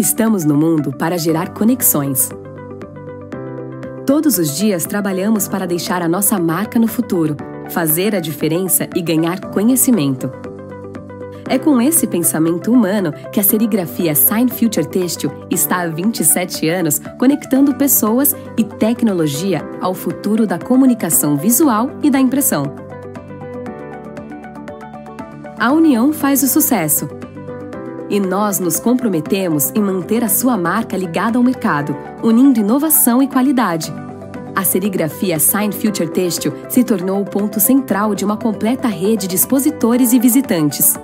Estamos no mundo para gerar conexões. Todos os dias trabalhamos para deixar a nossa marca no futuro, fazer a diferença e ganhar conhecimento. É com esse pensamento humano que a serigrafia Sign Future Textile está há 27 anos conectando pessoas e tecnologia ao futuro da comunicação visual e da impressão. A união faz o sucesso. E nós nos comprometemos em manter a sua marca ligada ao mercado, unindo inovação e qualidade. A serigrafia Sign Future Textile se tornou o ponto central de uma completa rede de expositores e visitantes.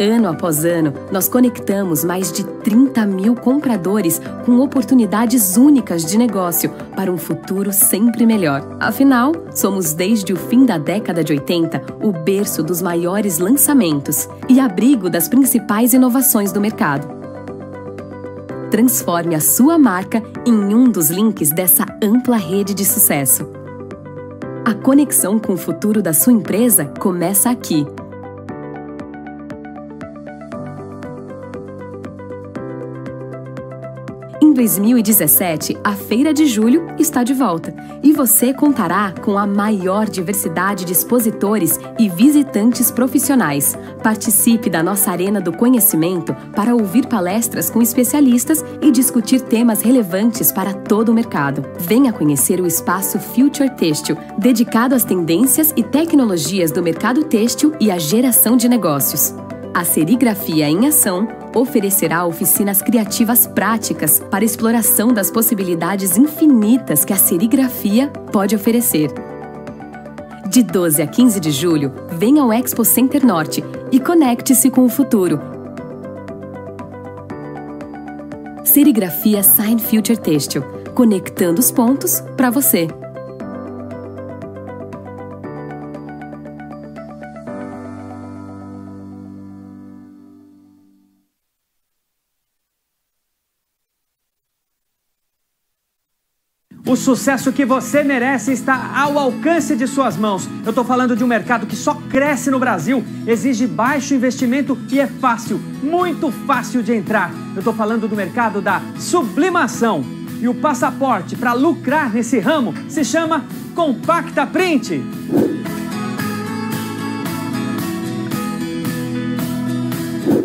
Ano após ano, nós conectamos mais de 30 mil compradores com oportunidades únicas de negócio para um futuro sempre melhor. Afinal, somos desde o fim da década de 80 o berço dos maiores lançamentos e abrigo das principais inovações do mercado. Transforme a sua marca em um dos links dessa ampla rede de sucesso. A conexão com o futuro da sua empresa começa aqui. Em 2017, a Feira de Julho está de volta e você contará com a maior diversidade de expositores e visitantes profissionais. Participe da nossa Arena do Conhecimento para ouvir palestras com especialistas e discutir temas relevantes para todo o mercado. Venha conhecer o espaço Future Textile, dedicado às tendências e tecnologias do mercado têxtil e à geração de negócios. A Serigrafia em Ação oferecerá oficinas criativas práticas para exploração das possibilidades infinitas que a serigrafia pode oferecer. De 12 a 15 de julho, venha ao Expo Center Norte e conecte-se com o futuro. Serigrafia Sign Future Textile, conectando os pontos para você. O sucesso que você merece está ao alcance de suas mãos. Eu estou falando de um mercado que só cresce no Brasil, exige baixo investimento e é fácil, muito fácil de entrar. Eu estou falando do mercado da sublimação. E o passaporte para lucrar nesse ramo se chama Compacta Print.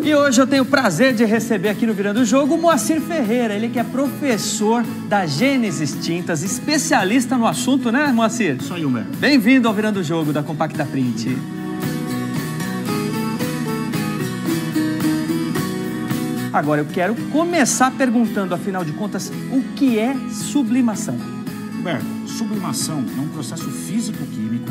E hoje eu tenho o prazer de receber aqui no Virando o Jogo o Moacir Ferreira, ele que é professor da Gênesis Tintas, especialista no assunto, né, Moacir? Isso aí, Humberto. Bem-vindo ao Virando o Jogo da Compacta Print. Agora eu quero começar perguntando, afinal de contas, o que é sublimação? Humberto, sublimação é um processo físico-químico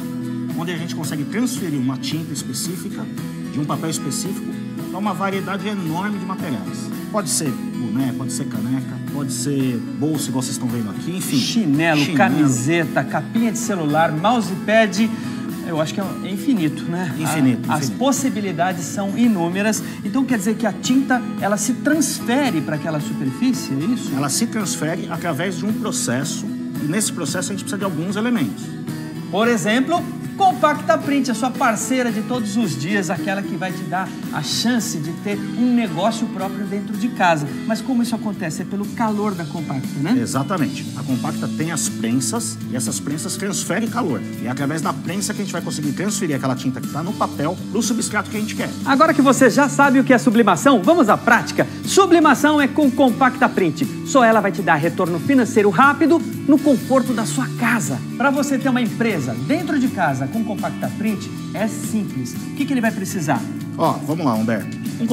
onde a gente consegue transferir uma tinta específica de um papel específico uma variedade enorme de materiais. Pode ser boné, pode ser caneca, pode ser bolsa, igual vocês estão vendo aqui, enfim. Chinelo, camiseta, capinha de celular, mousepad, eu acho que é infinito, né? Infinito. As possibilidades são inúmeras. Então quer dizer que a tinta, ela se transfere para aquela superfície, é isso? Ela se transfere através de um processo, e nesse processo a gente precisa de alguns elementos. Por exemplo, Compacta Print, a sua parceira de todos os dias, aquela que vai te dar a chance de ter um negócio próprio dentro de casa. Mas como isso acontece? É pelo calor da Compacta, né? Exatamente. A Compacta tem as prensas e essas prensas transferem calor. E é através da prensa que a gente vai conseguir transferir aquela tinta que está no papel para o substrato que a gente quer. Agora que você já sabe o que é sublimação, vamos à prática. Sublimação é com Compacta Print. Só ela vai te dar retorno financeiro rápido no conforto da sua casa. Para você ter uma empresa dentro de casa, com Compacta Print é simples. O que ele vai precisar? Ó, vamos lá, Humberto. Um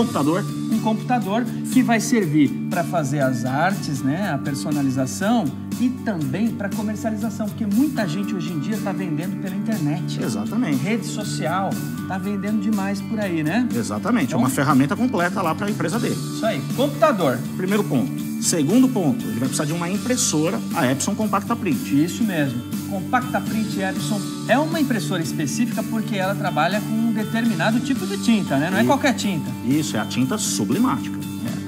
computador que vai servir para fazer as artes, né, a personalização e também para comercialização, porque muita gente hoje em dia está vendendo pela internet. Exatamente. Rede social, está vendendo demais por aí, né? Exatamente. Então, é uma ferramenta completa lá para a empresa dele. Isso aí. Computador. Primeiro ponto. Segundo ponto, ele vai precisar de uma impressora, a Epson Compacta Print. Isso mesmo. Compacta Print Epson é uma impressora específica porque ela trabalha com um determinado tipo de tinta, né? Não é qualquer tinta. Isso, é a tinta sublimática.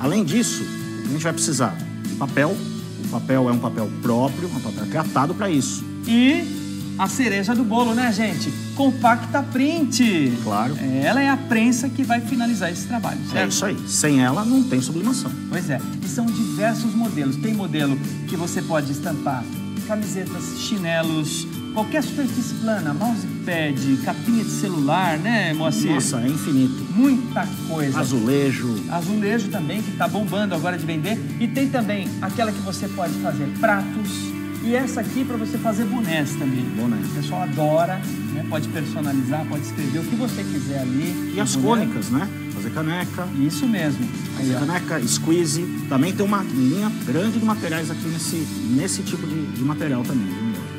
Além disso, a gente vai precisar de papel. O papel é um papel próprio, um papel tratado para isso. E a cereja do bolo, né, gente? Compacta Print. Claro. Ela é a prensa que vai finalizar esse trabalho, certo? É isso aí. Sem ela, não tem sublimação. Pois é. E são diversos modelos. Tem modelo que você pode estampar camisetas, chinelos, qualquer superfície plana, mousepad, capinha de celular, né, Moacir? Nossa, é infinito. Muita coisa. Azulejo. Azulejo também, que tá bombando agora de vender. E tem também aquela que você pode fazer pratos. E essa aqui é para você fazer bonés também. Bonés. O pessoal adora, né? Pode personalizar, pode escrever o que você quiser ali. E as cônicas, né? Fazer caneca. Isso mesmo. Fazer caneca, squeeze. Também tem uma linha grande de materiais aqui nesse tipo de material também.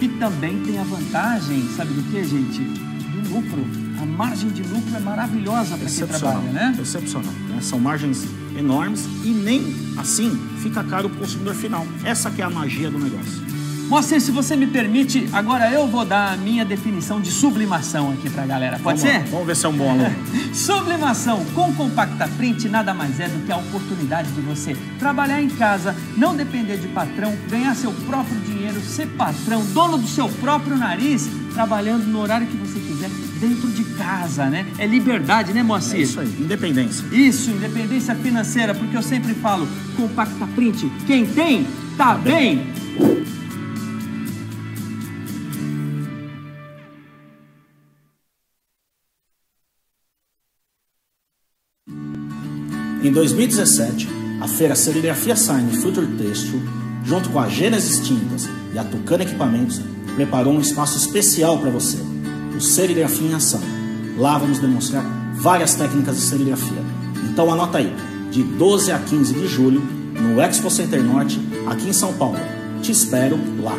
E também tem a vantagem, sabe do que, gente? Do lucro. A margem de lucro é maravilhosa para quem trabalha, né? Excepcional. Né? São margens enormes e nem assim fica caro para o consumidor final. Essa que é a magia do negócio. Moacir, se você me permite, agora eu vou dar a minha definição de sublimação aqui pra galera. Pode ser? Vamos ver se é um bom aluno. Sublimação com Compacta Print nada mais é do que a oportunidade de você trabalhar em casa, não depender de patrão, ganhar seu próprio dinheiro, ser patrão, dono do seu próprio nariz, trabalhando no horário que você quiser, dentro de casa, né? É liberdade, né, Moacir? É isso aí, independência. Isso, independência financeira, porque eu sempre falo, Compacta Print, quem tem, tá bem. Em 2017, a feira Serigrafia Sign Future Textile, junto com a Gênesis Tintas e a Tucano Equipamentos, preparou um espaço especial para você, o Serigrafia em Ação. Lá vamos demonstrar várias técnicas de serigrafia. Então anota aí, de 12 a 15 de julho, no Expo Center Norte, aqui em São Paulo. Te espero lá!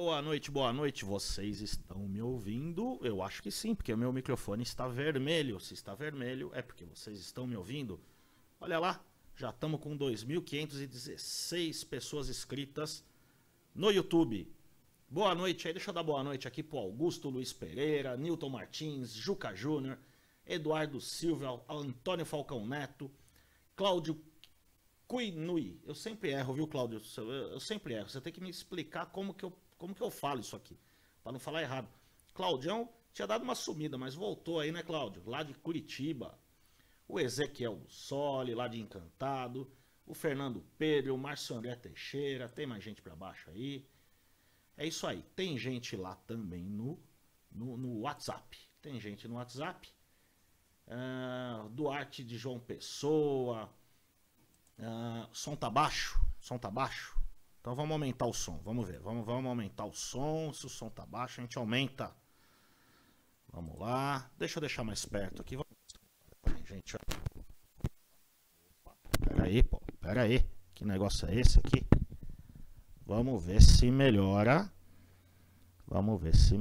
Boa noite, vocês estão me ouvindo? Eu acho que sim, porque o meu microfone está vermelho. Se está vermelho, é porque vocês estão me ouvindo. Olha lá, já estamos com 2.516 pessoas inscritas no YouTube. Boa noite, aí deixa eu dar boa noite aqui pro Augusto Luiz Pereira, Newton Martins, Juca Júnior, Eduardo Silva, Antônio Falcão Neto, Cláudio Quinui. Eu sempre erro, viu, Cláudio? Eu sempre erro, você tem que me explicar como que eu falo isso aqui, para não falar errado. Claudião tinha dado uma sumida, mas voltou aí, né, Cláudio? Lá de Curitiba. O Ezequiel Soli, lá de Encantado. O Fernando Pedro, o Márcio André Teixeira. Tem mais gente para baixo aí. É isso aí. Tem gente lá também no WhatsApp. Tem gente no WhatsApp. Duarte de João Pessoa. Som tá baixo? Som tá baixo? Então vamos aumentar o som, vamos ver, vamos aumentar o som, se o som tá baixo a gente aumenta. Vamos lá, deixa eu deixar mais perto aqui, gente. Opa, pera aí, que negócio é esse aqui? Vamos ver se melhora, vamos ver,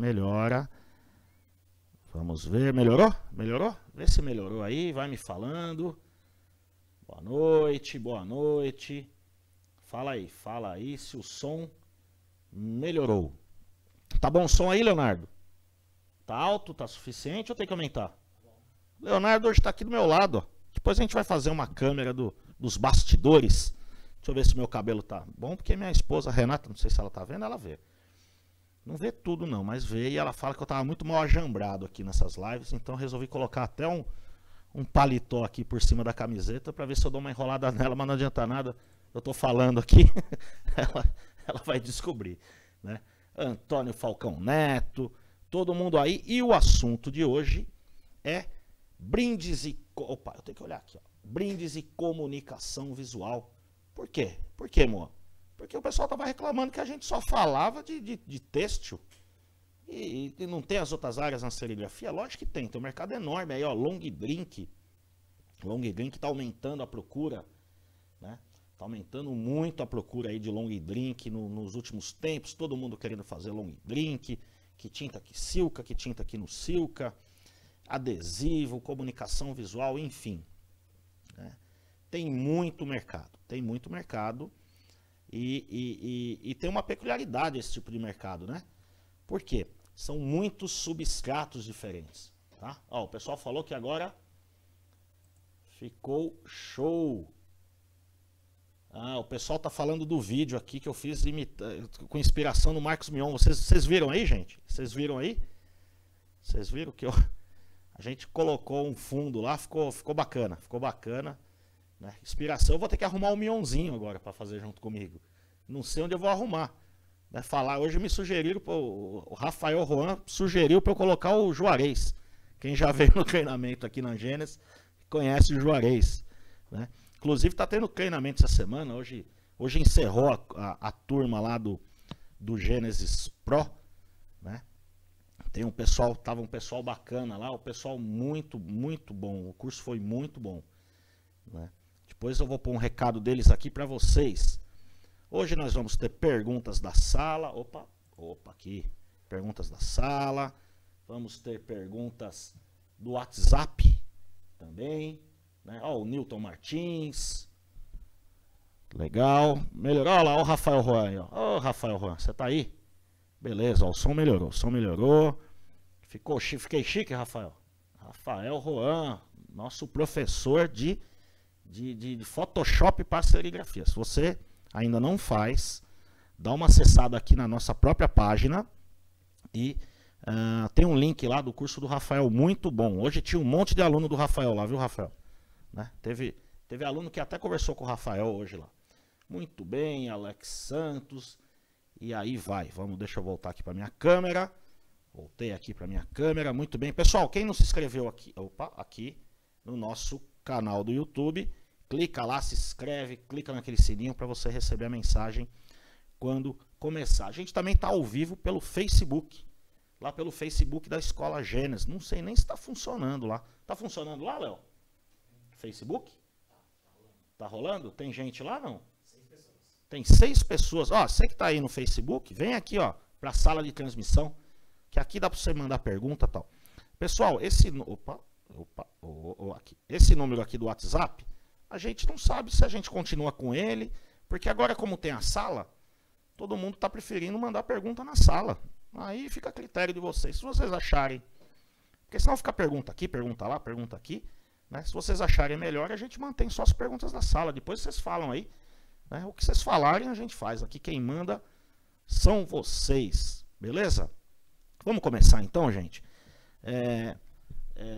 melhorou? Vê se melhorou aí, vai me falando. Boa noite, fala aí se o som melhorou. Tá bom o som aí, Leonardo? Tá alto, tá suficiente ou tem que aumentar? Leonardo hoje tá aqui do meu lado, ó. Depois a gente vai fazer uma câmera dos bastidores. Deixa eu ver se o meu cabelo tá bom, porque minha esposa, Renata, não sei se ela tá vendo, ela vê. Não vê tudo não, mas vê, e ela fala que eu tava muito mal ajambrado aqui nessas lives, então eu resolvi colocar até um paletó aqui por cima da camiseta pra ver se eu dou uma enrolada nela, mas não adianta nada. Eu tô falando aqui, ela vai descobrir, né? Antônio Falcão Neto, todo mundo aí. E o assunto de hoje é brindes e... Opa, eu tenho que olhar aqui, ó. Brindes e comunicação visual. Por quê? Por quê, amor? Porque o pessoal tava reclamando que a gente só falava de têxtil. E não tem as outras áreas na serigrafia? Lógico que tem um mercado enorme aí, ó. Long Drink. Long Drink tá aumentando a procura, né? Tá aumentando muito a procura aí de long drink nos últimos tempos. Todo mundo querendo fazer long drink. Que tinta aqui Silca, que tinta aqui no Silca. Adesivo, comunicação visual, enfim. Né? Tem muito mercado. E tem uma peculiaridade esse tipo de mercado, né? Por quê? São muitos substratos diferentes. Tá? Ó, o pessoal falou que agora ficou show. Ah, o pessoal tá falando do vídeo aqui que eu fiz com inspiração no Marcos Mion. Vocês viram aí, gente? Vocês viram que a gente colocou um fundo lá, ficou bacana, né? Inspiração, eu vou ter que arrumar um Mionzinho agora para fazer junto comigo. Não sei onde eu vou arrumar. Né? Falar, hoje me sugeriram, o Rafael Juan sugeriu para eu colocar o Juarez. Quem já veio no treinamento aqui na Gênesis conhece o Juarez, né? Inclusive está tendo treinamento essa semana, hoje encerrou a turma lá do Genesis Pro, né? Tem um pessoal, tava um pessoal bacana lá, um pessoal muito bom, o curso foi muito bom, né? Depois eu vou pôr um recado deles aqui para vocês. Hoje nós vamos ter perguntas da sala, opa aqui, perguntas da sala, vamos ter perguntas do WhatsApp também. Né? Ó, o Newton Martins. Legal. Melhorou. Olha lá, ó, o Rafael Juan. Ó, Rafael Juan, você tá aí? Beleza, ó, o som melhorou. Fiquei chique, Rafael. Rafael Juan, nosso professor de Photoshop para serigrafia. Se você ainda não faz, dá uma acessada aqui na nossa própria página e... tem um link lá do curso do Rafael, muito bom. Hoje tinha um monte de aluno do Rafael lá, viu, Rafael? Né? Teve aluno que até conversou com o Rafael hoje lá. Muito bem, Alex Santos. E aí vai, deixa eu voltar aqui para minha câmera. Voltei aqui para minha câmera, muito bem. Pessoal, quem não se inscreveu aqui, aqui no nosso canal do YouTube, clica lá, se inscreve, clica naquele sininho para você receber a mensagem quando começar. A gente também está ao vivo pelo Facebook, lá pelo Facebook da Escola Gênesis. Não sei nem se está funcionando lá. Está funcionando lá, Léo? Facebook? Tá rolando? Tem gente lá, não? 6 pessoas. Tem 6 pessoas. Ó, você que tá aí no Facebook, vem aqui, ó. para a sala de transmissão, que aqui dá para você mandar pergunta e tal. Pessoal, esse número aqui do WhatsApp, a gente não sabe se a gente continua com ele, porque agora, como tem a sala, todo mundo está preferindo mandar pergunta na sala. Aí fica a critério de vocês, se vocês acharem. Porque senão fica pergunta aqui, pergunta lá, pergunta aqui, né? Se vocês acharem melhor, a gente mantém só as perguntas da sala. Depois vocês falam aí, né? O que vocês falarem, a gente faz. Aqui quem manda são vocês. Beleza? Vamos começar então, gente.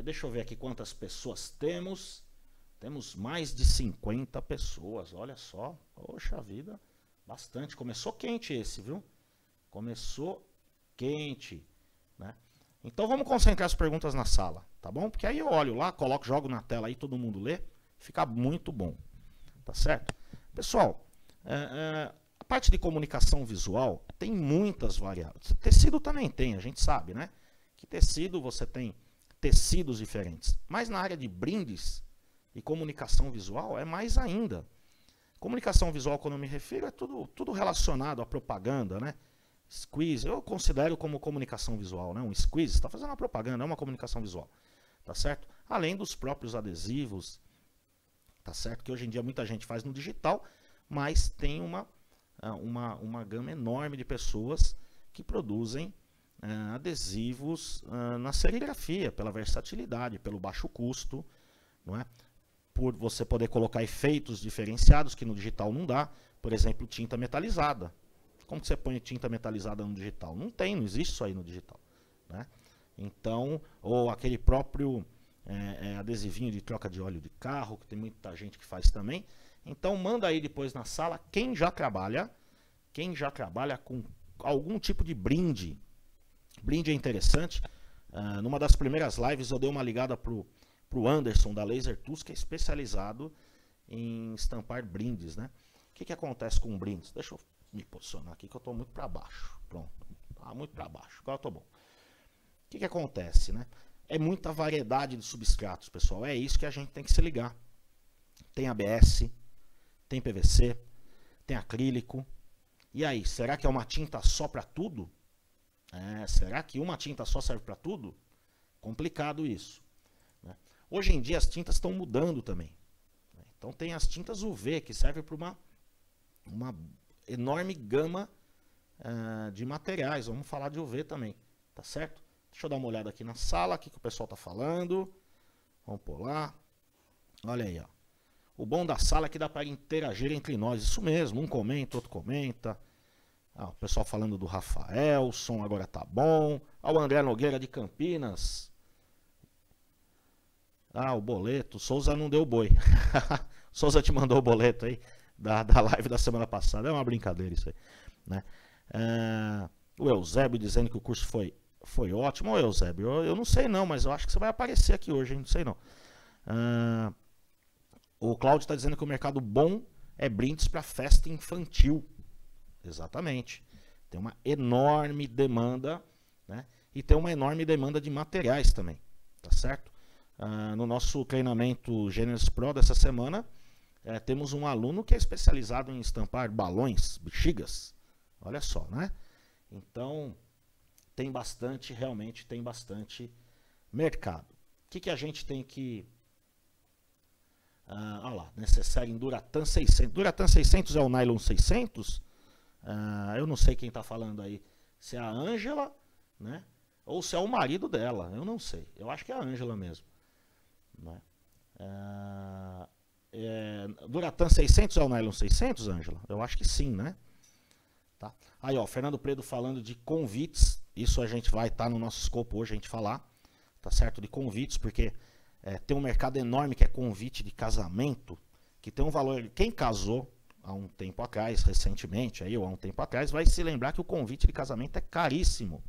Deixa eu ver aqui quantas pessoas temos. Temos mais de 50 pessoas. Olha só. Poxa vida. Bastante. Começou quente esse, viu? Começou quente, né? Então vamos concentrar as perguntas na sala, tá bom? Porque aí eu olho lá, coloco, jogo na tela aí, todo mundo lê, fica muito bom, tá certo? Pessoal, a parte de comunicação visual tem muitas variáveis. Tecido também tem, a gente sabe, né? Que tecido, você tem tecidos diferentes. Mas na área de brindes e comunicação visual é mais ainda. Comunicação visual, quando eu me refiro, é tudo relacionado à propaganda, né? Squeeze, eu considero como comunicação visual, né? Um squeeze, está fazendo uma propaganda, é uma comunicação visual, tá certo? Além dos próprios adesivos, tá certo? Que hoje em dia muita gente faz no digital, mas tem uma gama enorme de pessoas que produzem adesivos na serigrafia, pela versatilidade, pelo baixo custo, não é? Por você poder colocar efeitos diferenciados que no digital não dá, por exemplo, tinta metalizada. Como que você põe tinta metalizada no digital? Não tem, não existe isso aí no digital, né? Então, ou aquele próprio adesivinho de troca de óleo de carro, que tem muita gente que faz também. Então, manda aí depois na sala quem já trabalha com algum tipo de brinde. Brinde é interessante. Numa das primeiras lives eu dei uma ligada pro Anderson da Laser Tools, que é especializado em estampar brindes, né? O que acontece com brindes? Deixa eu me posicionar aqui que eu estou muito para baixo. Pronto, tá muito para baixo, agora eu estou bom. O que acontece, né? É muita variedade de substratos, pessoal. É isso que a gente tem que se ligar. Tem ABS, tem PVC, tem acrílico. E aí, será que é uma tinta só para tudo? Será que uma tinta só serve para tudo? Complicado isso, né? Hoje em dia as tintas estão mudando também, né? Então tem as tintas UV, que servem para uma enorme gama de materiais. Vamos falar de UV também, tá certo? Deixa eu dar uma olhada aqui na sala, o que o pessoal tá falando. Vamos por lá. Olha aí, ó. O bom da sala é que dá para interagir entre nós. Isso mesmo, um comenta, outro comenta. O pessoal falando do Rafael, o som agora tá bom. O André Nogueira de Campinas. O boleto. Souza não deu boi. Souza te mandou o boleto aí da live da semana passada. É uma brincadeira isso aí, né? O Eusébio dizendo que o curso foi ótimo. Ô Eusébio, eu não sei não, mas eu acho que você vai aparecer aqui hoje, hein? Não sei não. O Cláudio está dizendo que o mercado bom é brindes para festa infantil. Exatamente. Tem uma enorme demanda, né? E tem uma enorme demanda de materiais também, tá certo? No nosso treinamento Genesis Pro dessa semana, temos um aluno que é especializado em estampar balões, bexigas. Olha só, né? Então, tem bastante, realmente tem bastante mercado. O que a gente tem que... olha lá, necessário em Duratan 600. Duratan 600 é o Nylon 600? Eu não sei quem está falando aí. Se é a Ângela, né? Ou se é o marido dela, eu não sei. Eu acho que é a Ângela mesmo, né? Duratan 600 é o Nylon 600, Ângela? Eu acho que sim, né? Tá. Aí, ó, Fernando Predo falando de convites. Isso a gente vai estar no nosso escopo hoje, a gente falar, tá certo? De convites, porque tem um mercado enorme que é convite de casamento, que tem um valor. Quem casou há um tempo atrás, recentemente, aí, ou há um tempo atrás, vai se lembrar que o convite de casamento é caríssimo,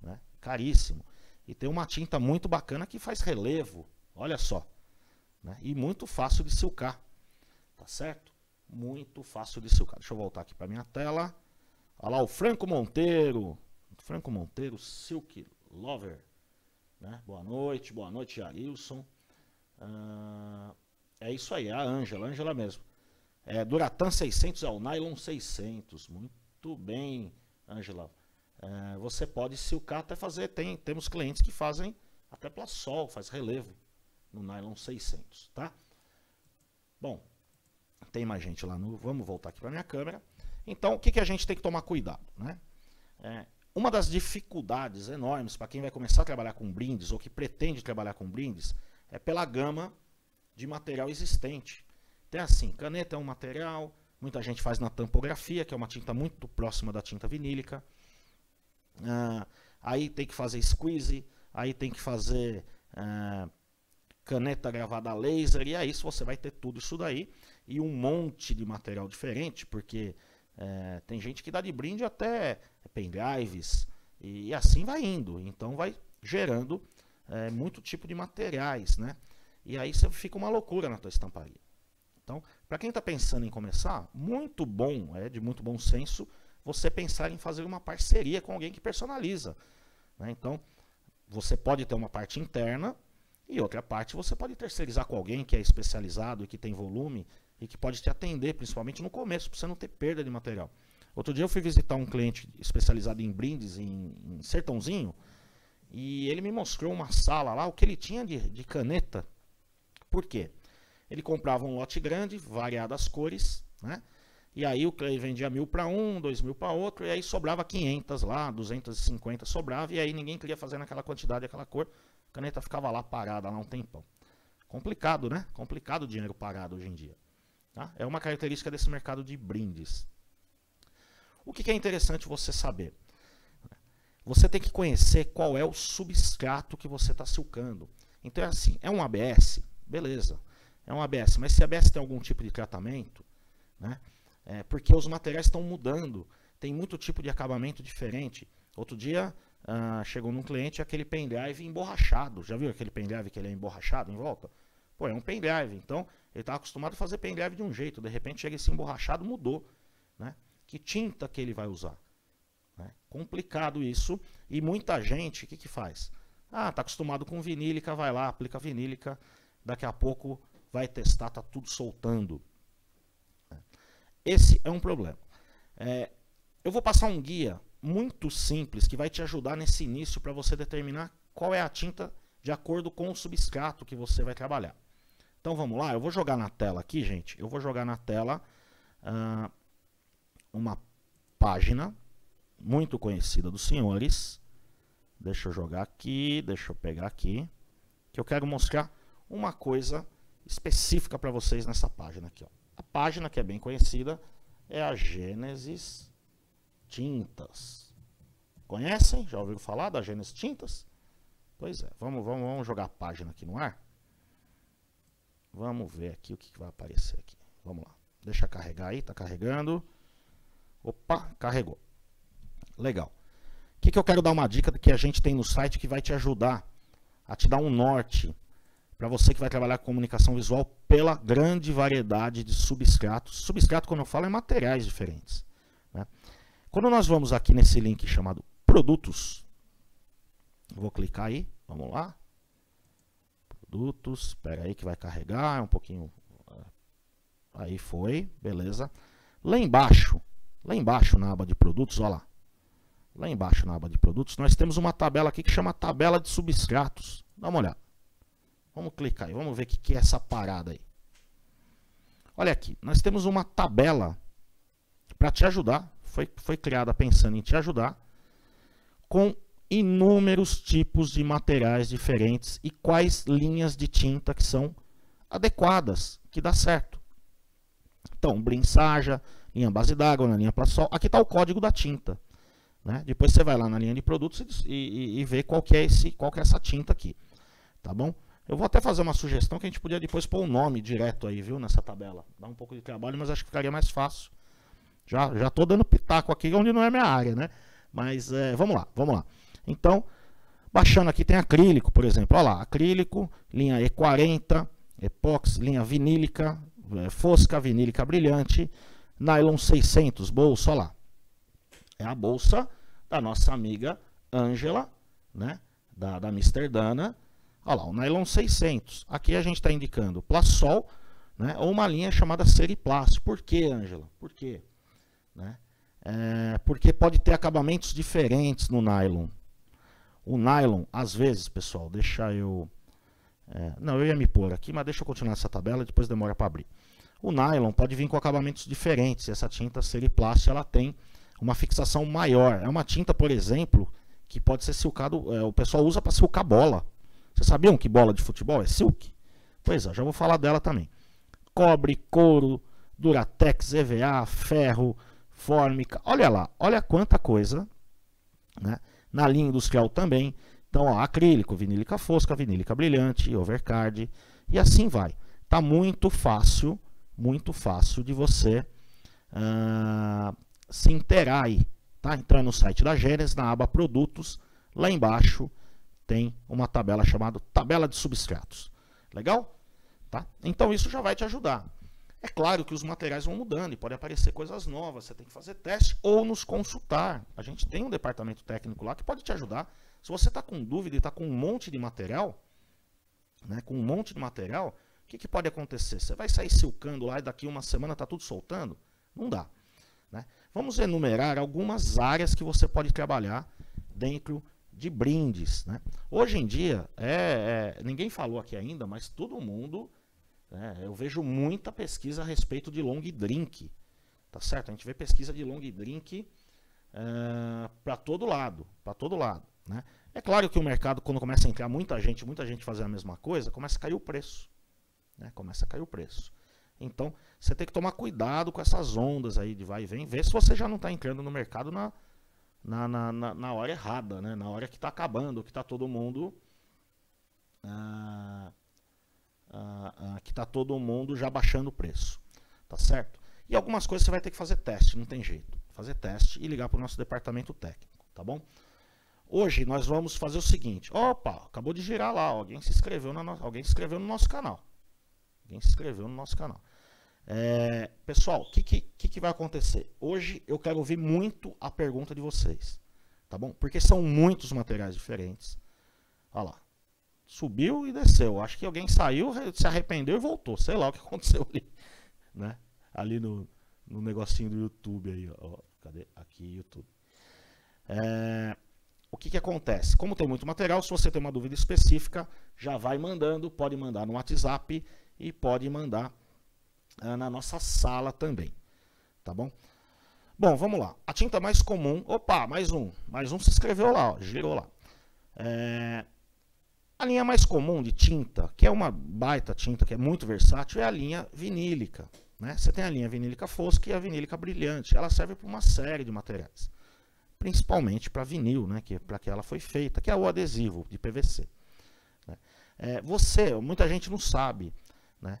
né? Caríssimo. E tem uma tinta muito bacana que faz relevo, olha só, né? E muito fácil de silcar, tá certo? Muito fácil de silcar. Deixa eu voltar aqui para minha tela. Olha lá o Franco Monteiro. Franco Monteiro, Silk Lover, né? Boa noite, Jarilson. É isso aí, a Ângela mesmo. Duratan 600 é o Nylon 600. Muito bem, Ângela. Você pode silcar até fazer, temos clientes que fazem até Plassol, faz relevo no nylon 600, tá? Bom, tem mais gente lá no... Vamos voltar aqui para minha câmera. Então, o que, que a gente tem que tomar cuidado, né? Uma das dificuldades enormes para quem vai começar a trabalhar com brindes ou que pretende trabalhar com brindes é pela gama de material existente. Então, assim, caneta é um material, muita gente faz na tampografia, que é uma tinta muito próxima da tinta vinílica. Aí tem que fazer squeeze, aí tem que fazer caneta gravada a laser, e aí você vai ter tudo isso daí e um monte de material diferente, porque tem gente que dá de brinde até pendrives e assim vai indo, então vai gerando muito tipo de materiais, né? E aí você fica uma loucura na tua estamparia. Então, para quem está pensando em começar, muito bom, de muito bom senso você pensar em fazer uma parceria com alguém que personaliza, né? Então, você pode ter uma parte interna e outra parte você pode terceirizar com alguém que é especializado e que tem volume e que pode te atender, principalmente no começo, para você não ter perda de material. Outro dia eu fui visitar um cliente especializado em brindes em Sertãozinho e ele me mostrou uma sala lá, o que ele tinha de caneta. Por quê? Ele comprava um lote grande, variadas cores, né? E aí o Clay vendia 1000 para um, 2000 para outro, e aí sobrava 500 lá, 250 sobrava, e aí ninguém queria fazer naquela quantidade, aquela cor. A caneta ficava lá parada lá um tempão. Complicado, né? Complicado o dinheiro parado hoje em dia, tá? É uma característica desse mercado de brindes. O que é interessante você saber? Você tem que conhecer qual é o substrato que você está silcando. Então é assim, é um ABS, beleza, é um ABS, mas se ABS tem algum tipo de tratamento, né? Porque os materiais estão mudando, tem muito tipo de acabamento diferente. Outro dia chegou num cliente aquele pendrive emborrachado, já viu aquele pendrive que ele é emborrachado em volta? Pô, é um pendrive, então ele estava acostumado a fazer pendrive de um jeito, de repente chega esse emborrachado, mudou, né? Que tinta que ele vai usar, né? Complicado isso, e muita gente, o que que faz? Ah, tá acostumado com vinílica, vai lá, aplica vinílica, daqui a pouco vai testar, tá tudo soltando. Esse é um problema. Eu vou passar um guia muito simples que vai te ajudar nesse início para você determinar qual é a tinta de acordo com o substrato que você vai trabalhar. Então vamos lá, eu vou jogar na tela aqui, gente. Eu vou jogar na tela uma página muito conhecida dos senhores. Deixa eu jogar aqui, deixa eu pegar aqui, que eu quero mostrar uma coisa específica para vocês nessa página aqui, ó. A página que é bem conhecida é a Gênesis Tintas. Conhecem? Já ouviram falar da Gênesis Tintas? Pois é, vamos jogar a página aqui no ar. Vamos ver aqui o que vai aparecer aqui. Vamos lá, deixa carregar aí, tá carregando. Opa, carregou. Legal. O que eu quero dar uma dica que a gente tem no site que vai te ajudar a te dar um norte para você que vai trabalhar com comunicação visual pela grande variedade de substratos. Substrato, quando eu falo, é materiais diferentes, né? Quando nós vamos aqui nesse link chamado Produtos, vou clicar aí, vamos lá. Produtos, espera aí que vai carregar, um pouquinho... Aí foi, beleza. Lá embaixo na aba de Produtos, olha lá. Lá embaixo na aba de Produtos, nós temos uma tabela aqui que chama Tabela de Substratos. Dá uma olhada. Vamos clicar aí, vamos ver o que é essa parada aí. Olha aqui, nós temos uma tabela para te ajudar, foi criada pensando em te ajudar, com inúmeros tipos de materiais diferentes e quais linhas de tinta que são adequadas, que dá certo. Então, brim sarja, linha base d'água, na linha Plassol, aqui está o código da tinta, né? Depois você vai lá na linha de produtos e vê qual que é essa tinta aqui, tá bom? Eu vou até fazer uma sugestão que a gente podia depois pôr o nome direto aí, viu, nessa tabela. Dá um pouco de trabalho, mas acho que ficaria mais fácil. Já tô dando pitaco aqui, onde não é minha área, né? Mas vamos lá. Então, baixando aqui tem acrílico, por exemplo. Olha lá, acrílico, linha E40, epox, linha vinílica, fosca, vinílica brilhante, nylon 600, bolsa, olha lá. É a bolsa da nossa amiga Ângela, né? Da Mr. Dana. Olha lá, o nylon 600. Aqui a gente está indicando Plassol, né, ou uma linha chamada Seriplast. Por quê, Ângela? Por quê? Né? porque pode ter acabamentos diferentes no nylon. O nylon, às vezes, pessoal, deixa eu... não, eu ia me pôr aqui, mas deixa eu continuar essa tabela, depois demora para abrir. O nylon pode vir com acabamentos diferentes. Essa tinta Seriplast, ela tem uma fixação maior. É uma tinta, por exemplo, que pode ser silcado, o pessoal usa para silcar bola. Vocês sabiam que bola de futebol é silk? Pois é, já vou falar dela também. Cobre, couro, Duratex, EVA, ferro, fórmica. Olha lá, olha quanta coisa, né? Na linha industrial também. Então, ó, acrílico, vinílica fosca, vinílica brilhante, overcard, e assim vai. Tá muito fácil de você se inteirar aí, tá? Entrando no site da Gênesis, na aba Produtos, lá embaixo tem uma tabela chamada Tabela de Substratos. Legal? Tá? Então isso já vai te ajudar. É claro que os materiais vão mudando e pode aparecer coisas novas, você tem que fazer teste ou nos consultar. A gente tem um departamento técnico lá que pode te ajudar. Se você está com dúvida e está com um monte de material, né, com um monte de material... O que, que pode acontecer? Você vai sair silcando lá e daqui uma semana está tudo soltando? Não dá, né? Vamos enumerar algumas áreas que você pode trabalhar dentro de brindes, né? Hoje em dia, ninguém falou aqui ainda, mas todo mundo, né, eu vejo muita pesquisa a respeito de long drink, tá certo? A gente vê pesquisa de long drink para todo lado, né? É claro que o mercado, quando começa a entrar muita gente fazer a mesma coisa, começa a cair o preço. Né, começa a cair o preço. Então você tem que tomar cuidado com essas ondas aí de vai e vem, ver se você já não está entrando no mercado na hora errada, né, na hora que está acabando, que está todo mundo que está todo mundo já baixando o preço, tá certo? E algumas coisas você vai ter que fazer teste, não tem jeito, fazer teste e ligar para o nosso departamento técnico, tá bom? Hoje nós vamos fazer o seguinte, opa, acabou de girar lá, alguém se inscreveu no nosso canal. Quem se inscreveu no nosso canal. Pessoal, o que vai acontecer? Hoje eu quero ouvir muito a pergunta de vocês, tá bom? Porque são muitos materiais diferentes. Olha lá, subiu e desceu. Acho que alguém saiu, se arrependeu e voltou. Sei lá o que aconteceu ali, né? Ali no negocinho do YouTube aí, ó. Cadê? Aqui, YouTube. O que acontece? Como tem muito material, se você tem uma dúvida específica, já vai mandando, pode mandar no WhatsApp e pode mandar na nossa sala também, tá bom? Bom, vamos lá. A tinta mais comum... Opa, mais um se inscreveu lá, ó, girou lá. A linha mais comum de tinta, que é uma baita tinta, que é muito versátil, é a linha vinílica, né? Você tem a linha vinílica fosca e a vinílica brilhante. Ela serve para uma série de materiais, principalmente para vinil, né? Que é para que ela foi feita, que é o adesivo de PVC. Muita gente não sabe... Né?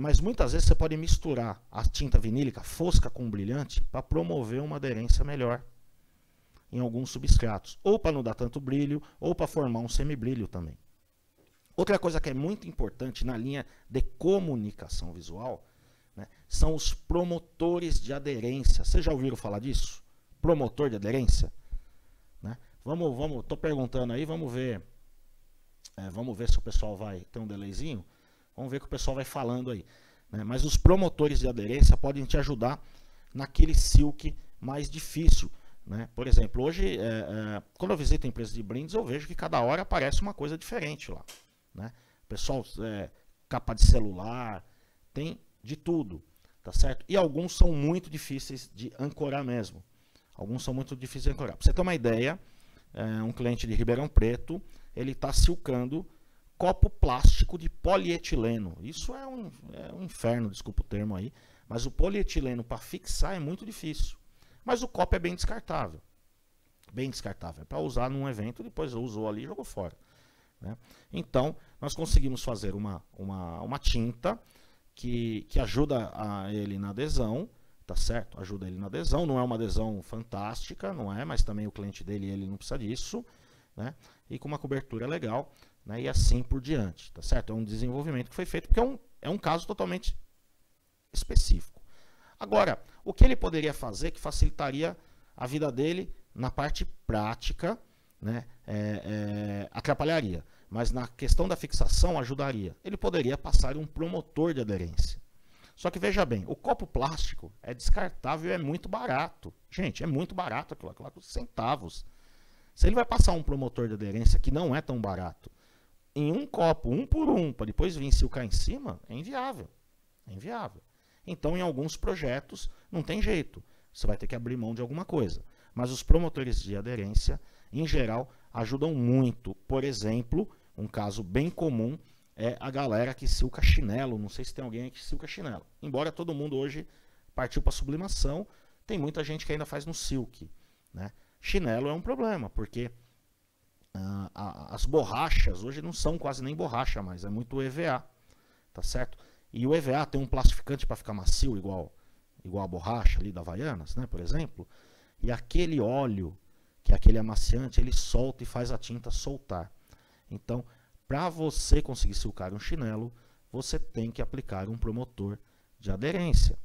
Mas muitas vezes você pode misturar a tinta vinílica fosca com brilhante para promover uma aderência melhor em alguns substratos, ou para não dar tanto brilho, ou para formar um semibrilho também. Outra coisa que é muito importante na linha de comunicação visual, né, são os promotores de aderência. Vocês já ouviram falar disso? Promotor de aderência? Né? Tô perguntando aí, vamos ver se o pessoal vai ter um delayzinho. Vamos ver o que o pessoal vai falando aí, né? Mas os promotores de aderência podem te ajudar naquele silk mais difícil, né? Por exemplo, hoje, quando eu visito a empresa de brindes, eu vejo que cada hora aparece uma coisa diferente lá, né? Pessoal, capa de celular, tem de tudo, tá certo? E alguns são muito difíceis de ancorar mesmo. Alguns são muito difíceis de ancorar. Pra você ter uma ideia, um cliente de Ribeirão Preto, ele está silcando copo plástico de polietileno. Isso é um inferno, desculpa o termo aí, mas o polietileno para fixar é muito difícil. Mas o copo é bem descartável. Bem descartável, é para usar num evento, depois usou ali e jogou fora, né? Então, nós conseguimos fazer uma tinta que ajuda ele na adesão, tá certo? Ajuda ele na adesão, não é uma adesão fantástica, não é, mas também o cliente dele, ele não precisa disso, né? E com uma cobertura legal, né, e assim por diante, tá certo? É um desenvolvimento que foi feito porque é um caso totalmente específico. Agora, o que ele poderia fazer que facilitaria a vida dele na parte prática, né, atrapalharia, mas na questão da fixação ajudaria? Ele poderia passar um promotor de aderência. Só que veja bem, o copo plástico é descartável e é muito barato. Gente, é muito barato aquilo lá com centavos. Se ele vai passar um promotor de aderência que não é tão barato, em um copo, um por um, para depois vir silcar em cima, é inviável. É inviável. Então, em alguns projetos, não tem jeito. Você vai ter que abrir mão de alguma coisa. Mas os promotores de aderência, em geral, ajudam muito. Por exemplo, um caso bem comum é a galera que silca chinelo. Não sei se tem alguém aí que silca chinelo. Embora todo mundo hoje partiu para sublimação, tem muita gente que ainda faz no silk, né? Chinelo é um problema, porque as borrachas hoje não são quase nem borracha mais, é muito EVA, tá certo? E o EVA tem um plastificante para ficar macio, igual a borracha ali da Havaianas, né, por exemplo. E aquele óleo, que é aquele amaciante, ele solta e faz a tinta soltar. Então, para você conseguir silcar um chinelo, você tem que aplicar um promotor de aderência,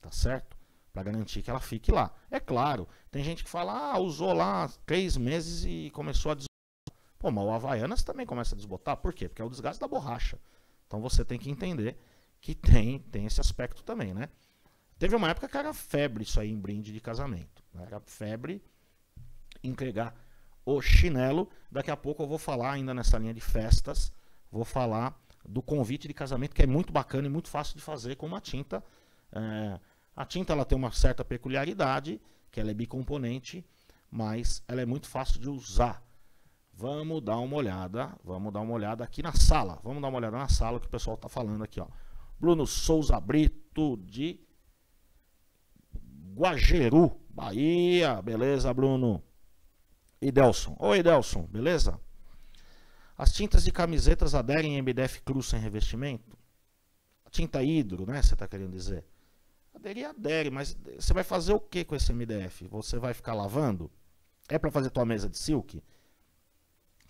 tá certo? Para garantir que ela fique lá. É claro, tem gente que fala, ah, usou lá 3 meses e começou a desbotar. Pô, mas o Havaianas também começa a desbotar, por quê? Porque é o desgaste da borracha. Então você tem que entender que tem esse aspecto também, né? Teve uma época que era febre isso aí em brinde de casamento, né? Era febre entregar o chinelo. Daqui a pouco eu vou falar, ainda nessa linha de festas, vou falar do convite de casamento, que é muito bacana e muito fácil de fazer com uma tinta. A tinta ela tem uma certa peculiaridade, que ela é bicomponente, mas ela é muito fácil de usar. Vamos dar uma olhada aqui na sala. Vamos dar uma olhada na sala que o pessoal está falando aqui, ó. Bruno Souza Brito de Guajeru, Bahia. Beleza, Bruno? Idelson. Oi, Idelson, beleza? As tintas de camisetas aderem em MDF cru sem revestimento? Tinta hidro, né? Você está querendo dizer? Adere, mas você vai fazer o que com esse MDF? Você vai ficar lavando? É para fazer tua mesa de silk?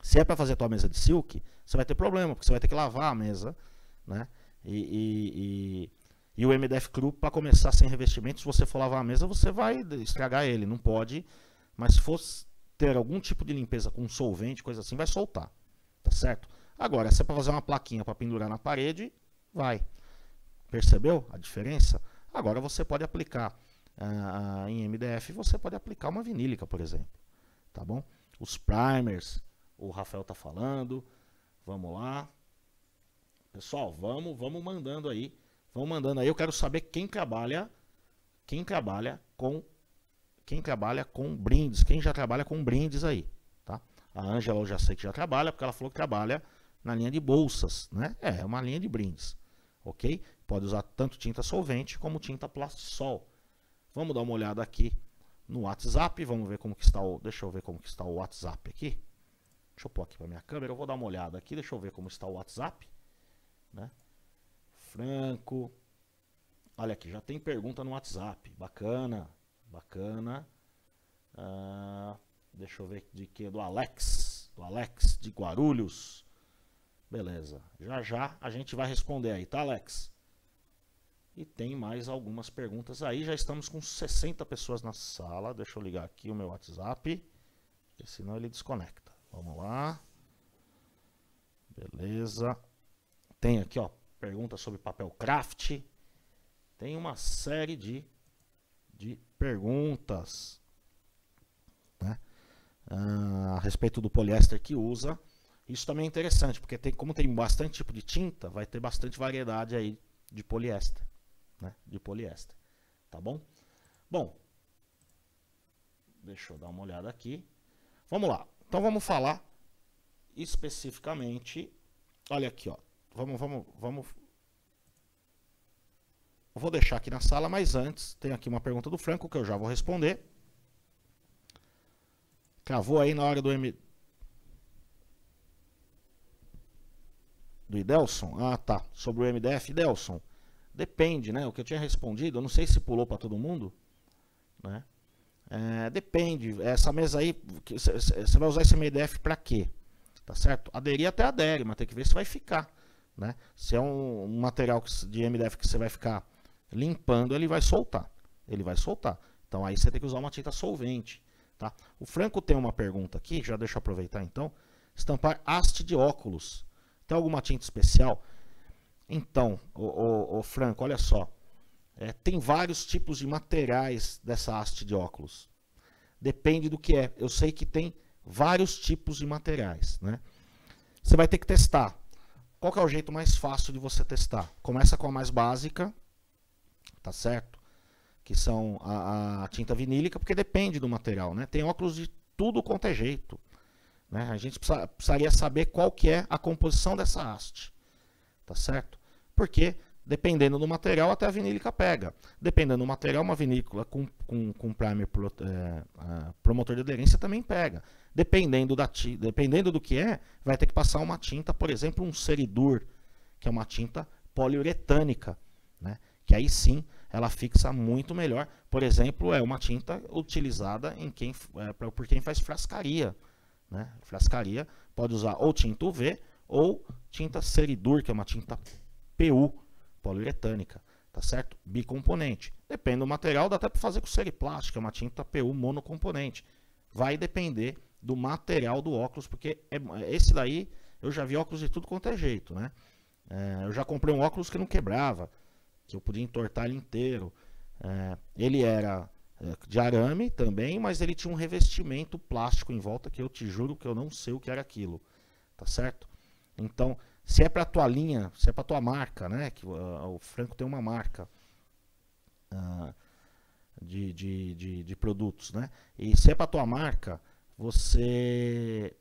Se é para fazer tua mesa de silk, você vai ter problema, porque você vai ter que lavar a mesa, né? E o MDF cru, para começar sem revestimento, se você for lavar a mesa, você vai estragar ele, não pode. Mas se for ter algum tipo de limpeza com solvente, coisa assim, vai soltar, tá certo? Agora, se é para fazer uma plaquinha para pendurar na parede, vai. Percebeu a diferença? Agora você pode aplicar em MDF, você pode aplicar uma vinílica, por exemplo, tá bom? Os primers, o Rafael tá falando, vamos lá. Pessoal, vamos mandando aí, eu quero saber quem trabalha com brindes, quem já trabalha com brindes aí, tá? A Ângela eu já sei que já trabalha, porque ela falou que trabalha na linha de bolsas, né? É uma linha de brindes, ok? Pode usar tanto tinta solvente como tinta Plassol. Vamos dar uma olhada aqui no WhatsApp. Vamos ver como que está o... Deixa eu ver como que está o WhatsApp aqui. Deixa eu pôr aqui para minha câmera. Eu vou dar uma olhada aqui. Deixa eu ver como está o WhatsApp, né? Franco. Olha aqui, já tem pergunta no WhatsApp. Bacana, bacana. Deixa eu ver de que... do Alex de Guarulhos. Beleza. Já a gente vai responder aí, tá, Alex? E tem mais algumas perguntas aí. Já estamos com 60 pessoas na sala. Deixa eu ligar aqui o meu WhatsApp, porque senão ele desconecta. Vamos lá. Beleza. Tem aqui, ó, perguntas sobre papel craft. Tem uma série de perguntas, né? A respeito do poliéster que usa. Isso também é interessante, porque como tem bastante tipo de tinta, vai ter bastante variedade aí de poliéster, né? De poliéster, tá bom? Bom, deixa eu dar uma olhada aqui. Vamos lá. Então vamos falar especificamente. Olha aqui, ó. Eu vou deixar aqui na sala, mas antes tem aqui uma pergunta do Franco que eu já vou responder. Cravou aí na hora do Idelson? Ah, tá. Sobre o MDF, Idelson. Depende, né? O que eu tinha respondido, eu não sei se pulou para todo mundo, né? Depende. Essa mesa aí, você vai usar esse MDF para quê? Tá certo? Aderir até adere, mas tem que ver se vai ficar, né? Se é um material de MDF que você vai ficar limpando, ele vai soltar. Ele vai soltar. Então aí você tem que usar uma tinta solvente, tá? O Franco tem uma pergunta aqui, já deixa eu aproveitar então. Estampar haste de óculos. Tem alguma tinta especial? Então, o Franco, olha só. Tem vários tipos de materiais dessa haste de óculos. Depende do que é. Eu sei que tem vários tipos de materiais, né? Você vai ter que testar. Qual que é o jeito mais fácil de você testar? Começa com a mais básica, tá certo? Que são a tinta vinílica, porque depende do material, né? Tem óculos de tudo quanto é jeito, né? A gente precisaria saber qual que é a composição dessa haste, tá certo? Porque dependendo do material, até a vinílica pega. Dependendo do material, uma vinícola com primer promotor de aderência também pega. Dependendo do que é, vai ter que passar uma tinta, por exemplo, um Seridur, que é uma tinta poliuretânica, né? Que aí sim ela fixa muito melhor. Por exemplo, é uma tinta utilizada por quem faz frascaria, né? Frascaria pode usar ou tinta UV ou tinta Seridur, que é uma tinta PU, poliuretânica, tá certo? Bicomponente. Depende do material, dá até para fazer com Seriplast, que é uma tinta PU monocomponente. Vai depender do material do óculos, porque esse daí eu já vi óculos de tudo quanto é jeito, né? Eu já comprei um óculos que não quebrava, que eu podia entortar ele inteiro. Ele era de arame também, mas ele tinha um revestimento plástico em volta, que eu te juro que eu não sei o que era aquilo, tá certo? Então, se é para tua linha, se é para tua marca, né? Que o Franco tem uma marca de produtos, né? E se é para tua marca, você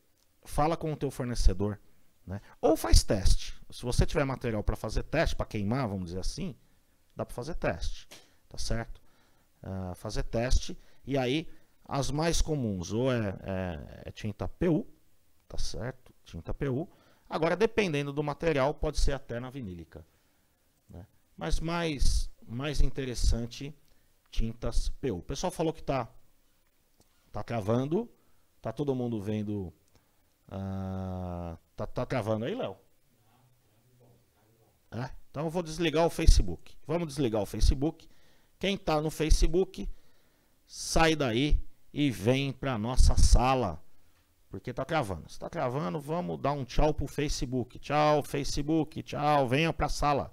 fala com o teu fornecedor, né? Ou faz teste. Se você tiver material para fazer teste, para queimar, vamos dizer assim, dá para fazer teste, tá certo? Fazer teste, e aí as mais comuns ou é tinta PU, tá certo? Tinta PU. Agora, dependendo do material, pode ser até na vinílica, né? Mas mais interessante, tintas PU. O pessoal falou que tá travando, tá todo mundo vendo, tá travando aí, Léo? Então eu vou desligar o Facebook. Vamos desligar o Facebook. Quem tá no Facebook, sai daí e vem para nossa sala. Porque tá travando. Se tá travando, vamos dar um tchau pro Facebook. Tchau, Facebook. Tchau, venha pra sala.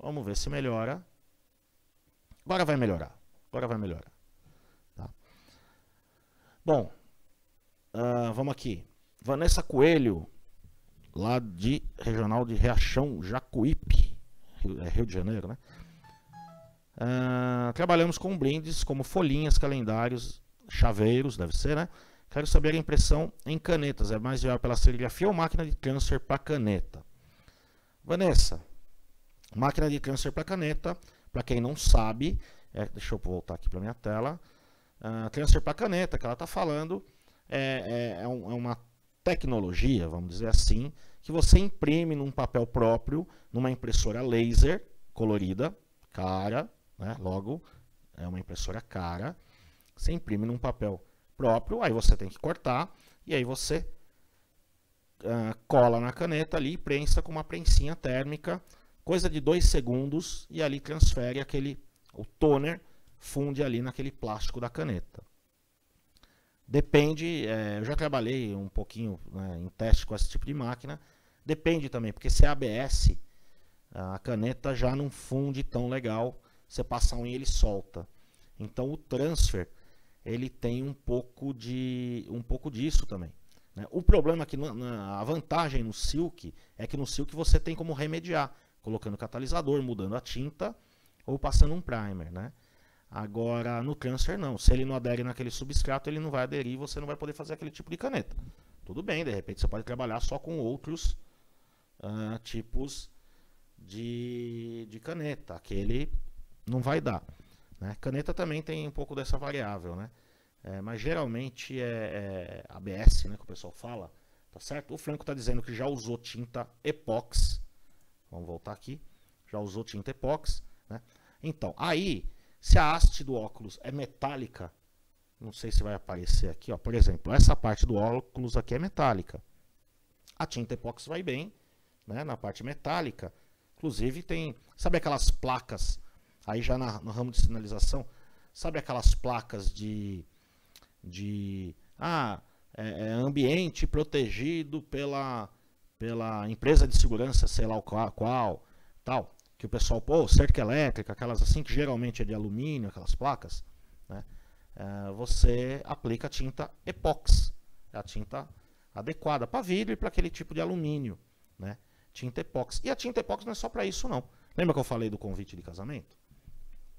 Vamos ver se melhora. Agora vai melhorar. Agora vai melhorar. Tá. Bom, vamos aqui. Vanessa Coelho, lá de Regional de Riachão, Jacuípe, Rio de Janeiro, né? Trabalhamos com brindes como folhinhas, calendários, chaveiros, deve ser, né? Quero saber a impressão em canetas. É mais viável pela serigrafia ou máquina de transfer para caneta? Vanessa, máquina de transfer para caneta, para quem não sabe, deixa eu voltar aqui para minha tela. Transfer para caneta, que ela está falando, é uma tecnologia, vamos dizer assim, que você imprime num papel próprio, numa impressora laser colorida, cara, né? Logo, é uma impressora cara. Você imprime num papel próprio, aí você tem que cortar, e aí você cola na caneta ali, prensa com uma prensinha térmica, coisa de 2 segundos, e ali transfere o toner funde ali naquele plástico da caneta. Depende, eu já trabalhei um pouquinho, né, em teste com esse tipo de máquina, depende também, porque se é ABS, a caneta já não funde tão legal, você passa um e ele solta. Então o transfer, ele tem um pouco disso também, né? O problema é que a vantagem no Silk é que no Silk você tem como remediar, colocando catalisador, mudando a tinta ou passando um primer, né? Agora no transfer não, se ele não adere naquele substrato, ele não vai aderir e você não vai poder fazer aquele tipo de caneta. Tudo bem, de repente você pode trabalhar só com outros tipos de caneta, aquele não vai dar, né? Caneta também tem um pouco dessa variável, né? Mas geralmente é ABS, né, que o pessoal fala, tá certo? O Franco está dizendo que já usou tinta epox. Vamos voltar aqui. Já usou tinta epox, né? Então, aí, se a haste do óculos é metálica, não sei se vai aparecer aqui, ó, por exemplo, essa parte do óculos aqui é metálica. A tinta epox vai bem, né, na parte metálica. Inclusive tem, sabe aquelas placas aí já no ramo de sinalização, sabe aquelas placas de ambiente protegido pela empresa de segurança, sei lá qual, tal. que o pessoal, pô, cerca elétrica, aquelas assim, que geralmente é de alumínio, aquelas placas, né? Você aplica a tinta epox, é a tinta adequada para vidro e para aquele tipo de alumínio, né? Tinta epox. E a tinta epox não é só para isso, não. Lembra que eu falei do convite de casamento?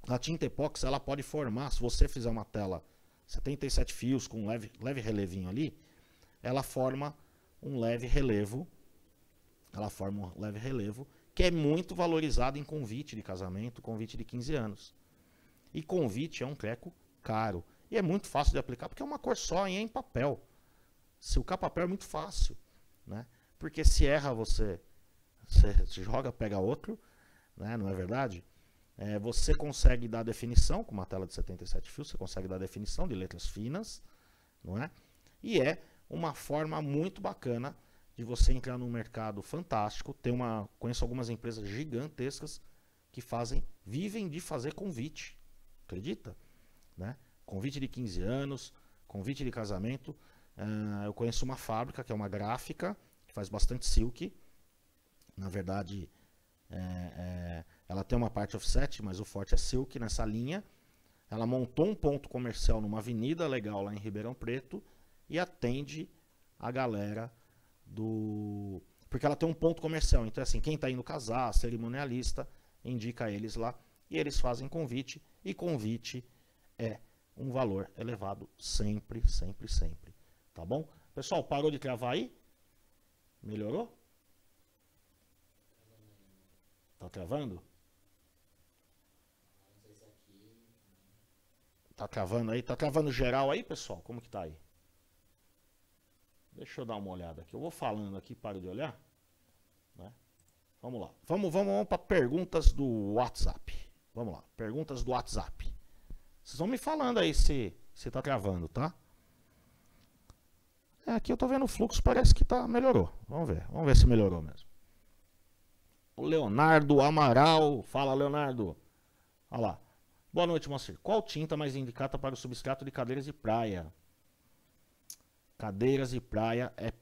A tinta epox, ela pode formar, se você fizer uma tela 77 fios com um leve relevinho ali, ela forma um leve relevo, que é muito valorizado em convite de casamento, convite de 15 anos. E convite é um treco caro. E é muito fácil de aplicar, porque é uma cor só e é em papel. Silcar papel é muito fácil, né? Porque se erra, você joga, pega outro, né? Não é verdade? Você consegue dar definição, com uma tela de 77 fios, você consegue dar definição de letras finas, não é? E é uma forma muito bacana de você entrar num mercado fantástico. Conheço algumas empresas gigantescas que vivem de fazer convite, acredita? Né? Convite de 15 anos, convite de casamento. Eu conheço uma fábrica que é uma gráfica, que faz bastante silk. Na verdade, ela tem uma parte offset, mas o forte é silk nessa linha. Ela montou um ponto comercial numa avenida legal lá em Ribeirão Preto e atende a galera do... Porque ela tem um ponto comercial, então assim, quem está indo casar, cerimonialista, indica eles lá e eles fazem convite. E convite é um valor elevado sempre, sempre, sempre. Tá bom? Pessoal, parou de travar aí? Melhorou? Tá travando? Tá travando aí? Tá travando geral aí, pessoal? Como que tá aí? Deixa eu dar uma olhada aqui. Eu vou falando aqui, paro de olhar, né? Vamos lá. Vamos para perguntas do WhatsApp. Vamos lá. Perguntas do WhatsApp. Vocês vão me falando aí se tá travando, tá? Aqui eu tô vendo o fluxo, parece que melhorou. Vamos ver se melhorou mesmo. O Leonardo Amaral. Fala, Leonardo. Olha lá. Boa noite, Moacir. Qual tinta mais indicada para o substrato de cadeiras de praia? Cadeiras de praia é,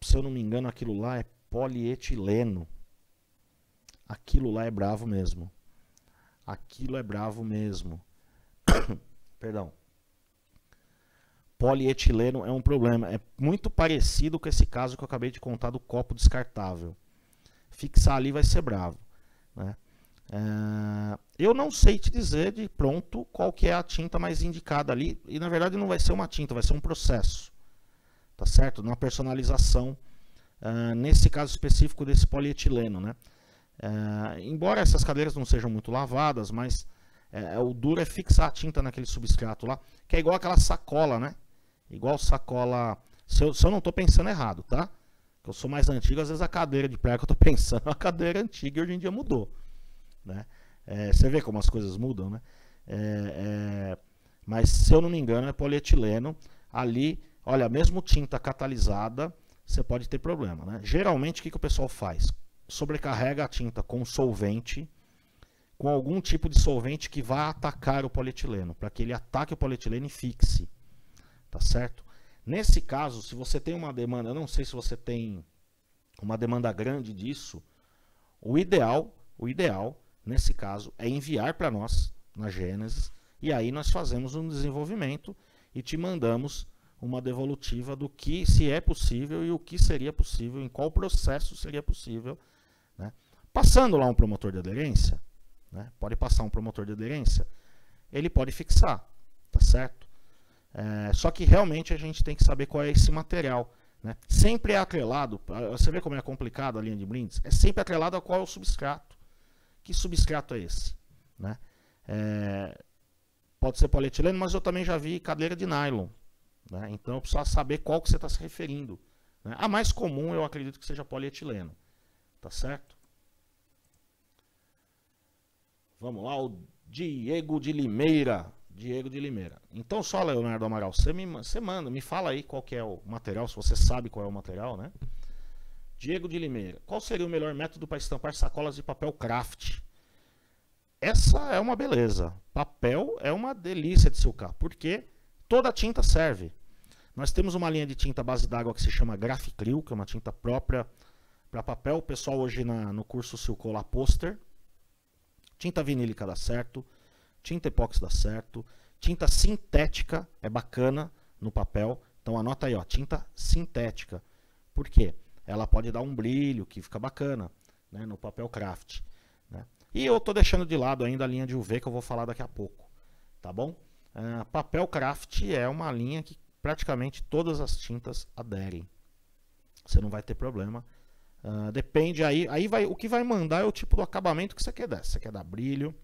se eu não me engano, aquilo lá é polietileno. Aquilo lá é bravo mesmo. Perdão. Polietileno é um problema. É muito parecido com esse caso que eu acabei de contar do copo descartável. Fixar ali vai ser bravo, né? Eu não sei te dizer de pronto qual que é a tinta mais indicada ali. E na verdade não vai ser uma tinta, vai ser um processo. Tá certo? Uma personalização, nesse caso específico desse polietileno, né? Embora essas cadeiras não sejam muito lavadas, mas o duro é fixar a tinta naquele substrato lá. Que é igual aquela sacola, né? Igual sacola... Se eu não estou pensando errado, tá? Eu sou mais antigo, às vezes a cadeira de praia que eu estou pensando é uma cadeira antiga e hoje em dia mudou, né? Você vê como as coisas mudam, né? Mas se eu não me engano é polietileno. Ali, olha, mesmo tinta catalisada, você pode ter problema, né? Geralmente o que o pessoal faz? Sobrecarrega a tinta com solvente, com algum tipo de solvente que vá atacar o polietileno, para que ele ataque o polietileno e fixe, tá certo? Nesse caso, se você tem uma demanda, eu não sei se você tem uma demanda grande disso, o ideal nesse caso, é enviar para nós, na Gênesis, e aí nós fazemos um desenvolvimento e te mandamos uma devolutiva do que se é possível e o que seria possível, em qual processo seria possível, né? Passando lá um promotor de aderência, né? Pode passar um promotor de aderência, ele pode fixar, tá certo? Só que realmente a gente tem que saber qual é esse material, né? Sempre é atrelado, você vê como é complicado a linha de brindes, é sempre atrelado a qual é o substrato. Que substrato é esse, né? Pode ser polietileno, mas eu também já vi cadeira de nylon, né? Então eu preciso saber qual que você está se referindo, né? A mais comum eu acredito que seja polietileno, tá certo? Vamos lá, o Diego de Limeira. Então só, Leonardo Amaral, você me fala aí qual que é o material, se você sabe qual é o material, né? Diego de Limeira, qual seria o melhor método para estampar sacolas de papel craft? Essa é uma beleza. Papel é uma delícia de silcar, porque toda tinta serve. Nós temos uma linha de tinta base d'água que se chama Graphicryl, que é uma tinta própria para papel. O pessoal hoje no curso Silcola Poster, Tinta vinílica dá certo, tinta epóxi dá certo, tinta sintética é bacana no papel. Então anota aí, ó, tinta sintética. Por quê? Ela pode dar um brilho que fica bacana, né, no papel craft, né? E eu estou deixando de lado ainda a linha de UV que eu vou falar daqui a pouco, tá bom? Papel craft é uma linha que praticamente todas as tintas aderem. Você não vai ter problema. Depende aí vai, o que vai mandar é o tipo do acabamento que você quer dar. Se você quer dar brilho,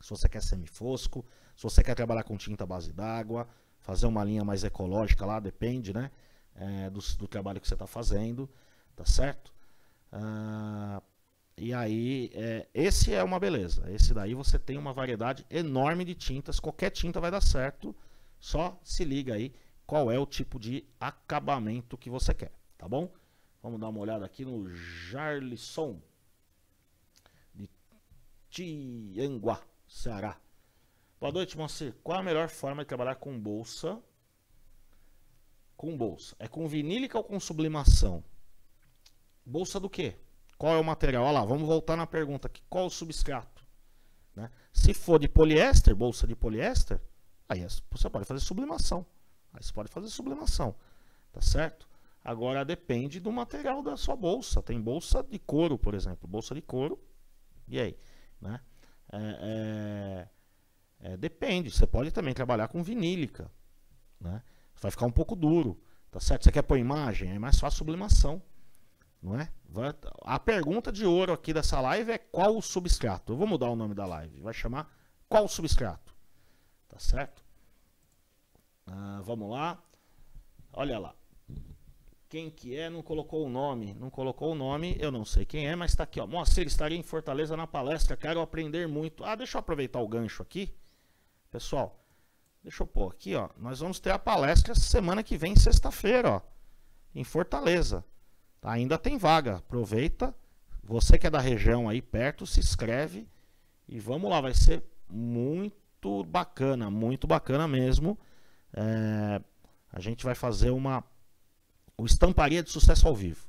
se você quer semifosco, se você quer trabalhar com tinta à base d'água, fazer uma linha mais ecológica lá, depende, né? Do trabalho que você está fazendo, tá certo? E aí, esse é uma beleza. Esse daí você tem uma variedade enorme de tintas. Qualquer tinta vai dar certo. Só se liga aí qual é o tipo de acabamento que você quer, tá bom? Vamos dar uma olhada aqui no Jarlisson de Tianguá, Ceará. Boa noite, Moacir. Qual a melhor forma de trabalhar com bolsa? Com bolsa. É com vinílica ou com sublimação? Bolsa do quê? Qual é o material? Olha lá, vamos voltar na pergunta aqui. Qual o substrato? Né? Se for de poliéster, bolsa de poliéster, aí você pode fazer sublimação. Aí você pode fazer sublimação. Tá certo? Agora depende do material da sua bolsa. Tem bolsa de couro, por exemplo. Bolsa de couro. E aí? Né? Depende, você pode também trabalhar com vinílica, né? Vai ficar um pouco duro, tá certo? Você quer pôr imagem? É mais fácil sublimação, não é? A pergunta de ouro aqui dessa live é qual o substrato? Eu vou mudar o nome da live, vai chamar qual o substrato, tá certo? Vamos lá, olha lá, quem que é, não colocou o nome, eu não sei quem é, mas tá aqui, ó, Moacir, estaria em Fortaleza na palestra, quero aprender muito. Deixa eu aproveitar o gancho aqui. Pessoal, deixa eu pôr aqui, ó. Nós vamos ter a palestra semana que vem, sexta-feira, ó, em Fortaleza. Tá? Ainda tem vaga. Aproveita. Você que é da região aí perto, se inscreve e vamos lá. Vai ser muito bacana mesmo. A gente vai fazer o Estamparia de Sucesso ao Vivo,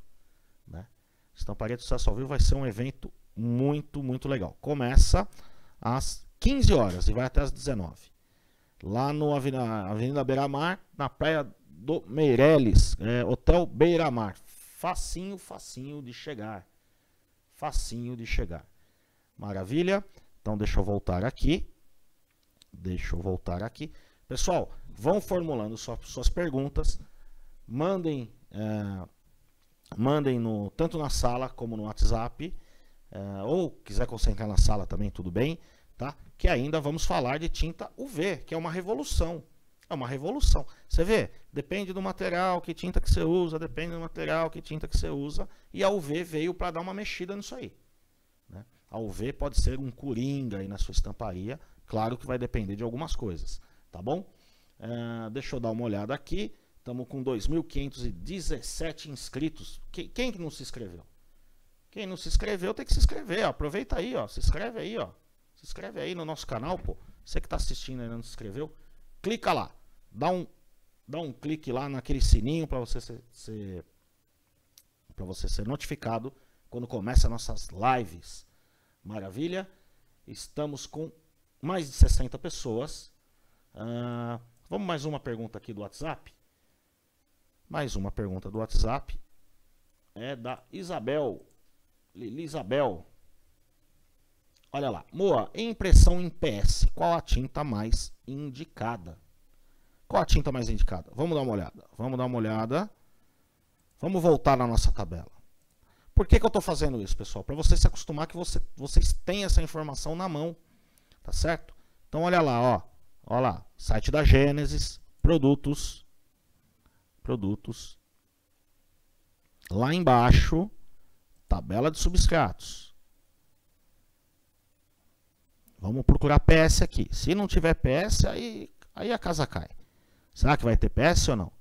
né? Estamparia de Sucesso ao Vivo vai ser um evento muito legal. Começa às 15 horas e vai até as 19. Lá no Avenida Beira-Mar, na Praia do Meireles, Hotel Beira-Mar. Facinho de chegar. Maravilha. Então deixa eu voltar aqui. Pessoal, vão formulando suas perguntas. Mandem tanto na sala como no WhatsApp. Ou quiser concentrar na sala também, tudo bem. Tá? Que ainda vamos falar de tinta UV, que é uma revolução. Você vê, depende do material, que tinta que você usa, e a UV veio para dar uma mexida nisso aí, né? A UV pode ser um coringa aí na sua estamparia, claro que vai depender de algumas coisas, tá bom? Deixa eu dar uma olhada aqui, estamos com 2.517 inscritos. Quem que não se inscreveu? Quem não se inscreveu tem que se inscrever, ó. Aproveita aí, ó, se inscreve aí, ó. Se inscreve aí no nosso canal, pô. Você que está assistindo e ainda não se inscreveu, clica lá. Dá um clique lá naquele sininho para você ser notificado quando começa nossas lives. Maravilha? Estamos com mais de 60 pessoas. Vamos mais uma pergunta aqui do WhatsApp? Mais uma pergunta do WhatsApp. É da Isabel. Lili Isabel. Olha lá, Moa, impressão em PS, qual a tinta mais indicada? Vamos dar uma olhada, Vamos voltar na nossa tabela. Por que que eu estou fazendo isso, pessoal? Para você se acostumar que vocês têm essa informação na mão, tá certo? Então olha lá, ó, site da Gênesis, produtos, lá embaixo, tabela de substratos. Vamos procurar PS aqui. Se não tiver PS, aí a casa cai. Será que vai ter PS ou não?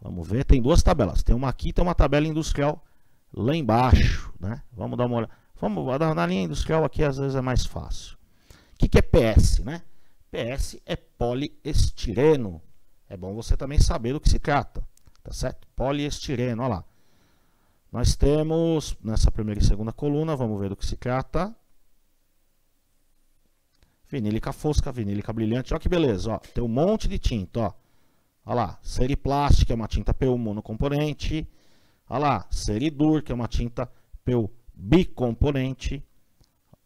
Vamos ver. Tem duas tabelas. Tem uma aqui e tem uma tabela industrial lá embaixo, né? Vamos dar uma olhada. Vamos dar na linha industrial aqui, às vezes é mais fácil. O que é PS, né? PS é poliestireno. É bom você também saber do que se trata, tá certo? Poliestireno, olha lá. Nós temos nessa primeira e segunda coluna, vamos ver do que se trata. Vinílica fosca, vinílica brilhante. Olha que beleza, ó. Tem um monte de tinta, ó. Olha lá, Seriplast, que é uma tinta PU monocomponente. Olha lá, Seridur, que é uma tinta PU bicomponente,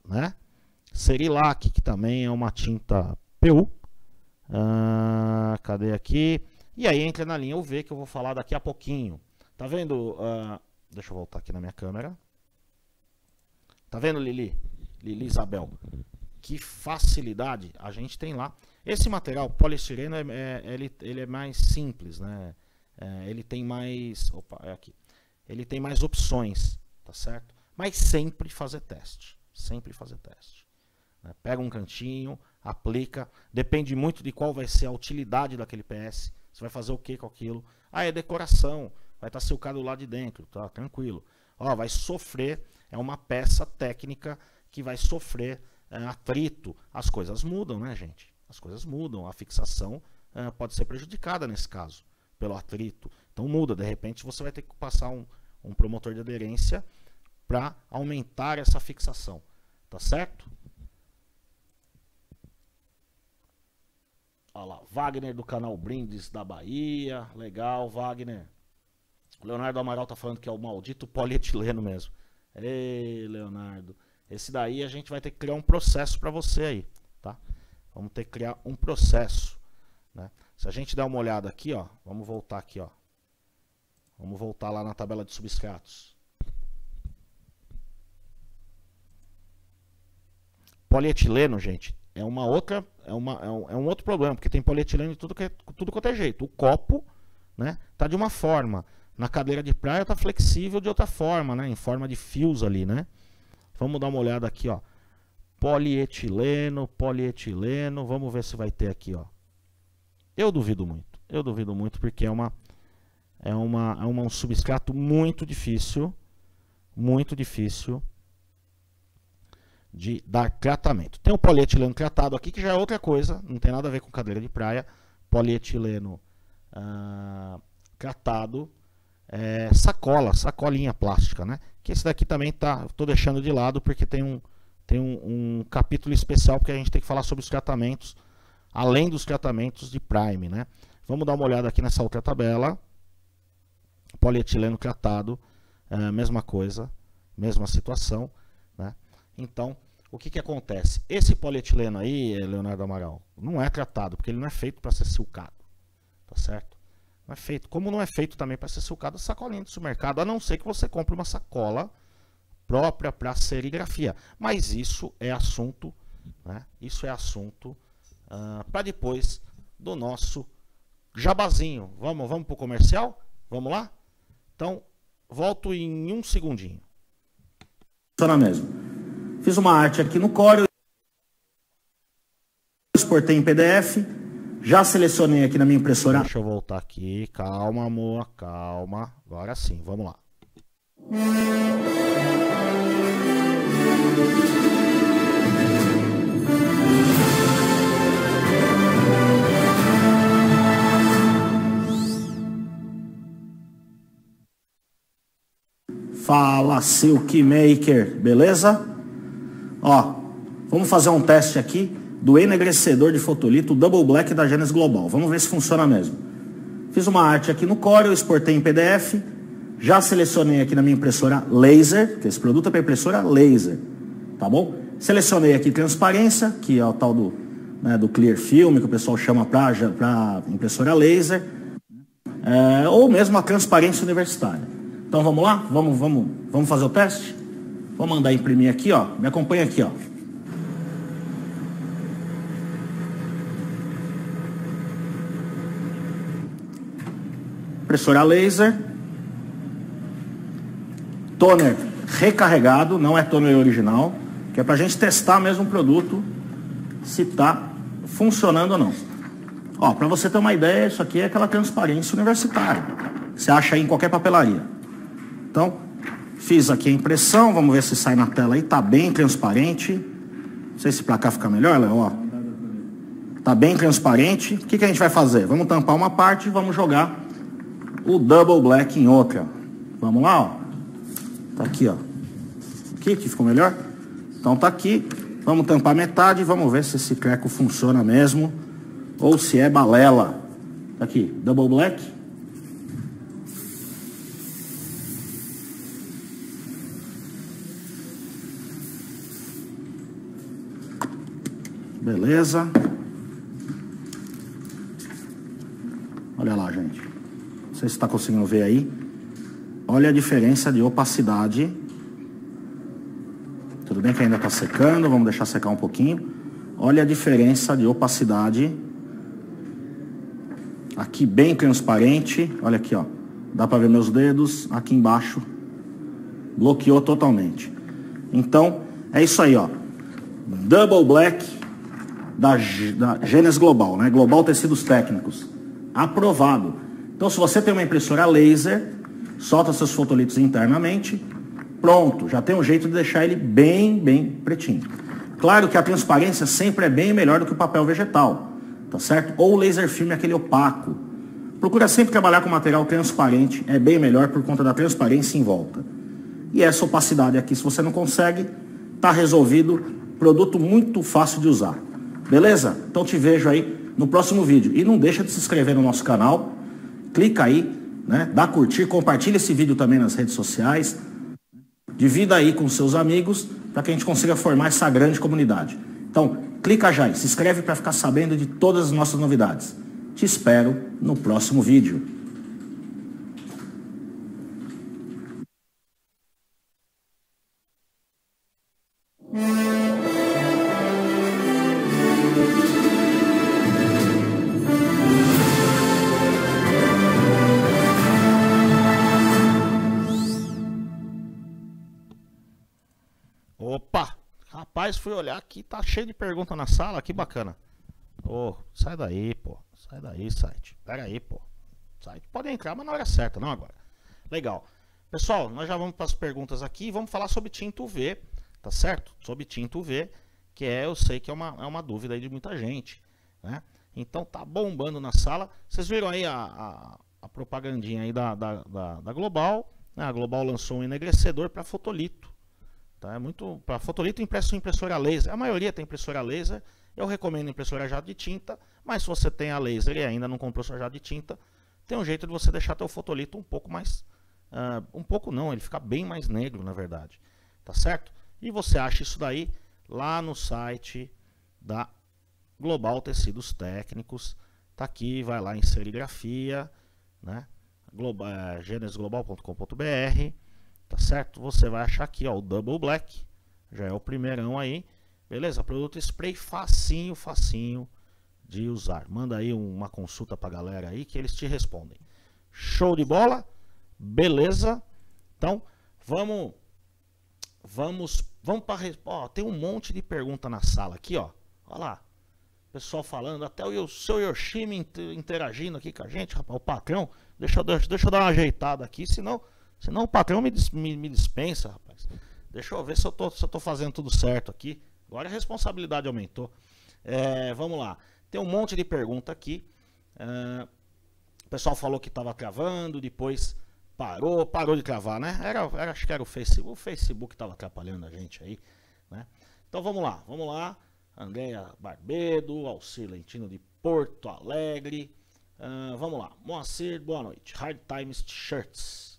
né? Serilac, que também é uma tinta PU. Cadê aqui? E aí entra na linha UV, que eu vou falar daqui a pouquinho. Tá vendo? Deixa eu voltar aqui na minha câmera. Tá vendo, Lili? Lili Isabel. Que facilidade a gente tem lá. Esse material, poliestireno, ele é mais simples, né? Ele tem mais... Opa, é aqui. Ele tem mais opções, tá certo? Mas sempre fazer teste. Sempre fazer teste. Pega um cantinho, aplica. Depende muito de qual vai ser a utilidade daquele PS. Você vai fazer o que com aquilo? Ah, é decoração. Vai estar silcado lá de dentro, tá? Tranquilo. Ó, vai sofrer. É uma peça técnica que vai sofrer atrito. As coisas mudam, né, gente? As coisas mudam. A fixação pode ser prejudicada nesse caso, pelo atrito. Então muda. De repente você vai ter que passar um promotor de aderência para aumentar essa fixação. Tá certo? Olha lá, Wagner do canal Brindes da Bahia. Legal, Wagner. O Leonardo Amaral tá falando que é o maldito polietileno mesmo. Ei, Leonardo. Esse daí a gente vai ter que criar um processo para você aí, tá? Vamos ter que criar um processo, né? Se a gente der uma olhada aqui, ó. Vamos voltar aqui, ó. Vamos voltar lá na tabela de substratos. Polietileno, gente, é uma outra... É um outro problema, porque tem polietileno de tudo quanto é jeito. O copo, né, tá de uma forma. Na cadeira de praia tá flexível de outra forma, né, em forma de fios ali, né. Vamos dar uma olhada aqui, ó. Polietileno, polietileno. Vamos ver se vai ter aqui, ó. Eu duvido muito. Eu duvido muito porque é um substrato muito difícil. Muito difícil de dar tratamento. Tem o polietileno tratado aqui, que já é outra coisa, não tem nada a ver com cadeira de praia. Polietileno tratado, sacolinha plástica, né? Que esse daqui também tá, tô deixando de lado porque tem um capítulo especial, porque a gente tem que falar sobre os tratamentos, além dos tratamentos de prime, né? Vamos dar uma olhada aqui nessa outra tabela. Polietileno tratado, mesma coisa, mesma situação, né? Então, o que acontece? Esse polietileno aí, Leonardo Amaral, não é tratado, porque ele não é feito para ser silcado, tá certo? Não é feito, como não é feito também para ser silcado a sacolinha do supermercado, a não ser que você compre uma sacola própria para serigrafia. Mas isso é assunto, né? Isso é assunto para depois do nosso jabazinho. Vamos para o comercial? Vamos lá? Então, volto em um segundinho. Funciona mesmo. Fiz uma arte aqui no Corel, exportei em PDF, já selecionei aqui na minha impressora. Deixa eu voltar aqui, calma amor, calma, agora sim, vamos lá. Fala Silk Maker, beleza? Ó, vamos fazer um teste aqui do enegrecedor de fotolito Double Black da Gênesis Global. Vamos ver se funciona mesmo. Fiz uma arte aqui no Corel, exportei em PDF, já selecionei aqui na minha impressora laser, que esse produto é para impressora laser, tá bom? Selecionei aqui transparência, que é o tal do clear film, que o pessoal chama para impressora laser, ou mesmo a transparência universitária. Então vamos lá? Vamos fazer o teste? Vou mandar imprimir aqui, ó. Me acompanha aqui, ó. Impressora laser. Toner recarregado, não é toner original, que é pra gente testar mesmo o produto, se tá funcionando ou não. Ó, pra você ter uma ideia, isso aqui é aquela transparência universitária. Você acha aí em qualquer papelaria. Então, fiz aqui a impressão, vamos ver se sai na tela aí, tá bem transparente. Não sei se pra cá fica melhor, Léo, ó. Tá bem transparente. O que a gente vai fazer? Vamos tampar uma parte e vamos jogar o Double Black em outra. Vamos lá, ó. Tá aqui, ó. Aqui que ficou melhor? Então tá aqui. Vamos tampar metade e vamos ver se esse treco funciona mesmo ou se é balela. Aqui, Double Black. Beleza. Olha lá, gente. Não sei se está conseguindo ver aí. Olha a diferença de opacidade. Tudo bem que ainda está secando, vamos deixar secar um pouquinho. Olha a diferença de opacidade. Aqui bem transparente. Olha aqui, ó. Dá para ver meus dedos. Aqui embaixo. Bloqueou totalmente. Então, é isso aí, ó. Double Black da Gênesis Global, né? Global Tecidos Técnicos. Aprovado. Então, se você tem uma impressora laser, solta seus fotolitos internamente, pronto, já tem um jeito de deixar ele bem, bem pretinho. Claro que a transparência sempre é bem melhor do que o papel vegetal, tá certo? Ou o laser film, aquele opaco. Procura sempre trabalhar com material transparente, é bem melhor por conta da transparência em volta. E essa opacidade aqui, se você não consegue, tá resolvido, produto muito fácil de usar. Beleza? Então te vejo aí no próximo vídeo. E não deixa de se inscrever no nosso canal. Clica aí, né? Dá curtir, compartilha esse vídeo também nas redes sociais. Divida aí com seus amigos para que a gente consiga formar essa grande comunidade. Então, clica já e se inscreve para ficar sabendo de todas as nossas novidades. Te espero no próximo vídeo. Mas fui olhar aqui, tá cheio de pergunta na sala, que bacana. Ô, sai daí, pô. Sai daí, site. Pera aí, pô. Site pode entrar, mas na hora certa, não agora. Legal. Pessoal, nós já vamos para as perguntas aqui e vamos falar sobre tinta UV, tá certo? Sobre tinta UV, que eu sei que é uma dúvida aí de muita gente, né? Então tá bombando na sala. Vocês viram aí a propagandinha aí da Global, né? A Global lançou um enegrecedor para fotolito. Tá, é muito para fotolito impresso em impressora laser. A maioria tem impressora laser. Eu recomendo impressora jato de tinta, mas se você tem a laser e ainda não comprou sua jato de tinta, tem um jeito de você deixar teu fotolito um pouco mais, um pouco não, ele fica bem mais negro na verdade, tá certo? E você acha isso daí lá no site da Global Tecidos Técnicos, tá aqui, vai lá em serigrafia, né? Gênesisglobal.com.br. Tá certo? Você vai achar aqui, ó, o Double Black. Já é o primeirão aí. Beleza? Produto spray facinho, facinho de usar. Manda aí uma consulta pra galera aí que eles te respondem. Show de bola? Beleza? Então, vamos para... Ó, tem um monte de pergunta na sala aqui, ó. Olha lá. Pessoal falando, até o seu Yoshimi interagindo aqui com a gente, rapaz. O patrão, deixa eu dar uma ajeitada aqui, senão... Senão o patrão me dispensa, rapaz. Deixa eu ver se eu tô fazendo tudo certo aqui. Agora a responsabilidade aumentou. Vamos lá. Tem um monte de pergunta aqui. O pessoal falou que estava travando, depois parou de travar, né? Acho que era o Facebook. O Facebook estava atrapalhando a gente aí, né? Então vamos lá. Andréia Barbedo, Alcir Lentino de Porto Alegre. Vamos lá. Moacir, boa noite. Hard Times Shirts.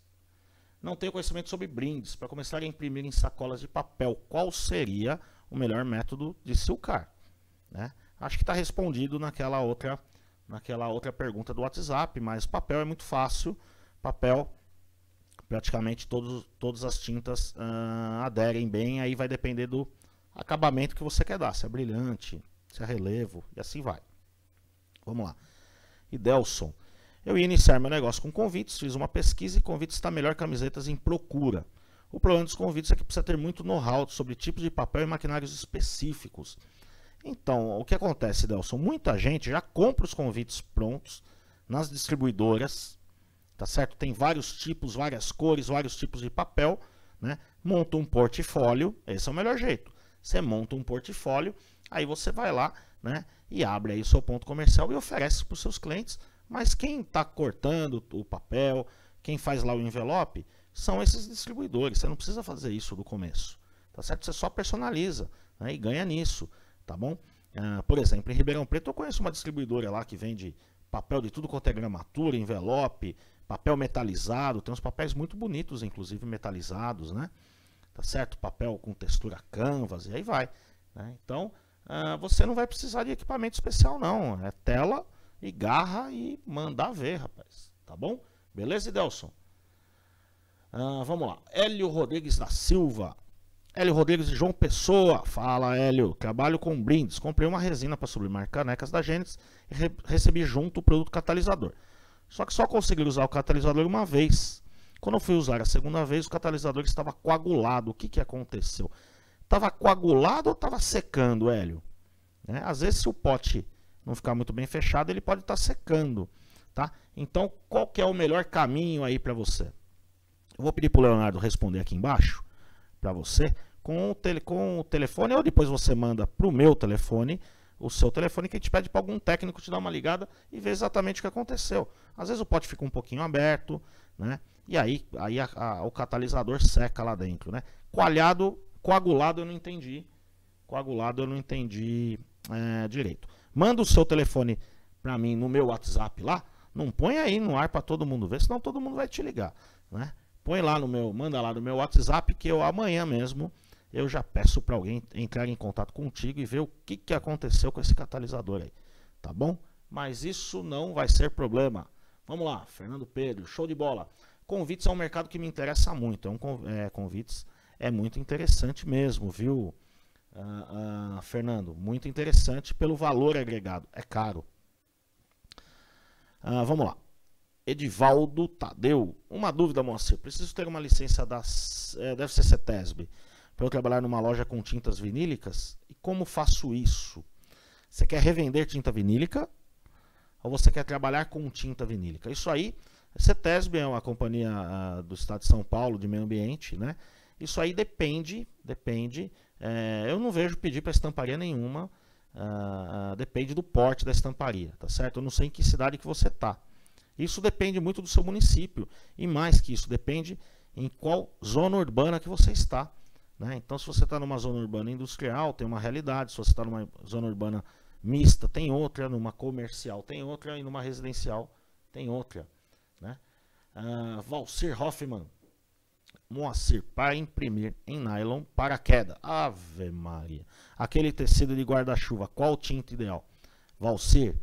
Não tenho conhecimento sobre brindes. Para começar a imprimir em sacolas de papel, qual seria o melhor método de silcar? Né? Acho que está respondido naquela outra pergunta do WhatsApp, mas papel é muito fácil. Papel, praticamente todas as tintas aderem bem, aí vai depender do acabamento que você quer dar, se é brilhante, se é relevo, e assim vai. Vamos lá. Idelson. Eu ia iniciar meu negócio com convites, fiz uma pesquisa e convites está melhor camisetas em procura. O problema dos convites é que precisa ter muito know-how sobre tipos de papel e maquinários específicos. Então, o que acontece, Delson? Muita gente já compra os convites prontos nas distribuidoras, tá certo? Tem vários tipos, várias cores, vários tipos de papel, né? Monta um portfólio, esse é o melhor jeito. Você monta um portfólio, aí você vai lá, né? E abre aí o seu ponto comercial e oferece para os seus clientes. Mas quem está cortando o papel, quem faz lá o envelope, são esses distribuidores. Você não precisa fazer isso do começo, tá certo? Você só personaliza. né, e ganha nisso, tá bom? Por exemplo, em Ribeirão Preto eu conheço uma distribuidora lá que vende papel de tudo quanto é gramatura, envelope, papel metalizado, tem uns papéis muito bonitos, inclusive metalizados, né? Tá certo? Papel com textura canvas e aí vai, né? Então, você não vai precisar de equipamento especial não, é tela e garra e mandar ver, rapaz, tá bom? Beleza, Delson? Vamos lá, Hélio Rodrigues da Silva, Hélio Rodrigues de João Pessoa, fala Hélio, trabalho com brindes, comprei uma resina para sublimar canecas da Gênesis e recebi junto o produto catalisador, só que só consegui usar o catalisador uma vez, quando eu fui usar a segunda vez o catalisador estava coagulado, o que que aconteceu? Estava coagulado ou estava secando, Hélio? Né? Às vezes se o pote não ficar muito bem fechado, ele pode estar secando, tá? Então qual que é o melhor caminho aí para você? Eu vou pedir para o Leonardo responder aqui embaixo para você com o telefone, ou depois você manda para o meu telefone, o seu telefone, que a gente pede para algum técnico te dar uma ligada e ver exatamente o que aconteceu. Às vezes o pote fica um pouquinho aberto, né? E aí o catalisador seca lá dentro, né? Coagulado eu não entendi. Coagulado eu não entendi direito. Manda o seu telefone para mim no meu WhatsApp lá. Não põe aí no ar para todo mundo ver, senão todo mundo vai te ligar, né? Põe lá no meu, manda lá no meu WhatsApp que eu amanhã mesmo eu já peço para alguém entrar em contato contigo e ver o que que aconteceu com esse catalisador aí, tá bom? Mas isso não vai ser problema. Vamos lá, Fernando Pedro, show de bola. Convites é um mercado que me interessa muito, convites é muito interessante mesmo, viu, Fernando? Muito interessante pelo valor agregado, é caro. Vamos lá. Edivaldo Tadeu, uma dúvida, Moacir, preciso ter uma licença da, deve ser CETESB, para eu trabalhar numa loja com tintas vinílicas, e como faço isso? Você quer revender tinta vinílica ou você quer trabalhar com tinta vinílica? Isso aí, CETESB é uma companhia do estado de São Paulo, de meio ambiente, né? Isso aí depende, eu não vejo pedir para estamparia nenhuma, depende do porte da estamparia, tá certo? Eu não sei em que cidade que você tá. Isso depende muito do seu município, e mais que isso, depende em qual zona urbana que você está, né? Então, se você está numa zona urbana industrial, tem uma realidade, se você está numa zona urbana mista, tem outra, numa comercial tem outra, e numa residencial tem outra, né? Valcir Hoffman, Moacir, para imprimir em nylon para queda, Ave Maria, aquele tecido de guarda-chuva, qual tinta ideal? Valcir,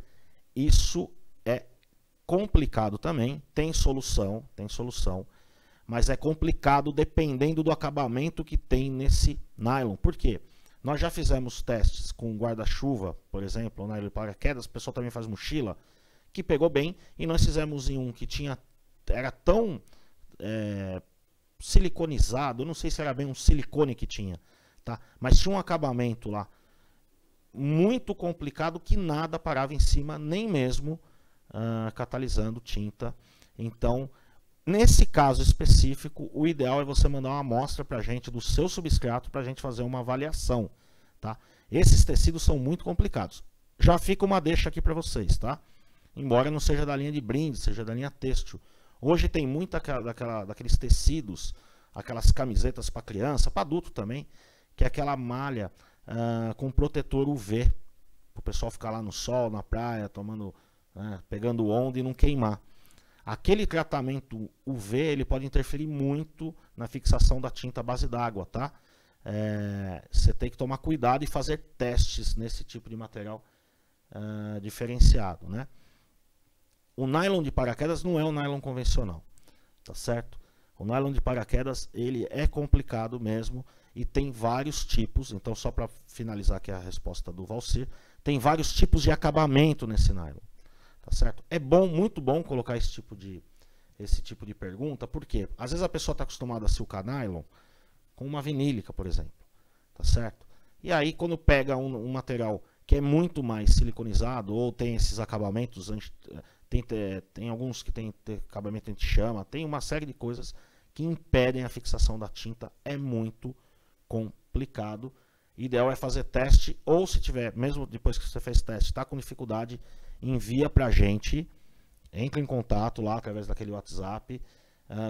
isso é complicado também, tem solução, mas é complicado dependendo do acabamento que tem nesse nylon. Por quê? Nós já fizemos testes com guarda-chuva, por exemplo, ou nylon paraquedas, o pessoal também faz mochila, que pegou bem, e nós fizemos em um que era tão siliconizado, não sei se era bem um silicone que tinha, tá? Mas tinha um acabamento lá muito complicado que nada parava em cima, nem mesmo catalisando tinta. Então, nesse caso específico, o ideal é você mandar uma amostra para a gente do seu substrato para a gente fazer uma avaliação, tá? Esses tecidos são muito complicados. Já fica uma deixa aqui para vocês, tá? Embora não seja da linha de brinde, seja da linha têxtil. Hoje tem muita daqueles tecidos, aquelas camisetas para criança, para adulto também, que é aquela malha com protetor UV, para o pessoal ficar lá no sol, na praia, tomando pegando onda e não queimar. Aquele tratamento UV ele pode interferir muito na fixação da tinta à base d'água, tá? Você tem que tomar cuidado e fazer testes nesse tipo de material diferenciado, né? O nylon de paraquedas não é um nylon convencional, tá certo? O nylon de paraquedas ele é complicado mesmo e tem vários tipos. Então, só para finalizar aqui a resposta do Valcir, tem vários tipos de acabamento nesse nylon. Tá certo? É bom, muito bom colocar esse tipo de pergunta, porque às vezes a pessoa está acostumada a silcar nylon com uma vinílica, por exemplo, tá certo? E aí quando pega um material que é muito mais siliconizado ou tem esses acabamentos, tem alguns que tem acabamento anti-chama, tem uma série de coisas que impedem a fixação da tinta, é muito complicado. O ideal é fazer teste, ou se tiver, mesmo depois que você fez teste, está com dificuldade, envia pra gente, entra em contato lá através daquele WhatsApp,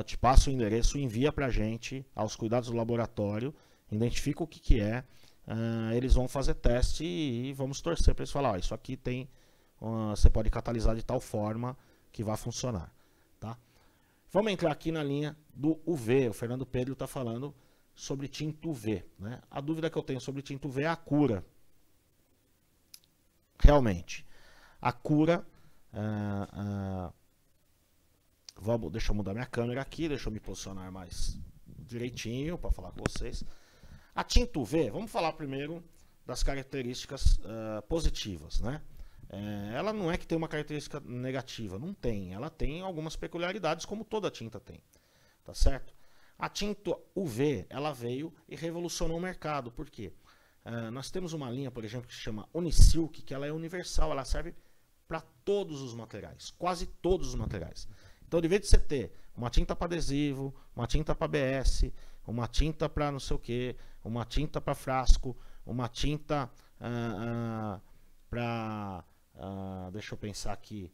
te passa o endereço, envia pra gente aos cuidados do laboratório, identifica o que é, eles vão fazer teste e vamos torcer para eles falar, ó, isso aqui tem, você pode catalisar de tal forma que vai funcionar, tá? Vamos entrar aqui na linha do UV. O Fernando Pedro está falando sobre tinta UV, né? A dúvida que eu tenho sobre tinta UV é a cura. Realmente, a cura... vamos, deixa eu mudar minha câmera aqui, deixa eu me posicionar mais direitinho para falar com vocês. A tinta UV, vamos falar primeiro das características positivas, né? Ela não é que tem uma característica negativa, não tem. Ela tem algumas peculiaridades, como toda tinta tem, tá certo? A tinta UV, ela veio e revolucionou o mercado, por quê? Nós temos uma linha, por exemplo, que se chama Unisilk, que ela é universal, ela serve para todos os materiais, quase todos os materiais. Então, ao invés de você ter uma tinta para adesivo, uma tinta para ABS, uma tinta para não sei o que, uma tinta para frasco, uma tinta para, deixa eu pensar aqui,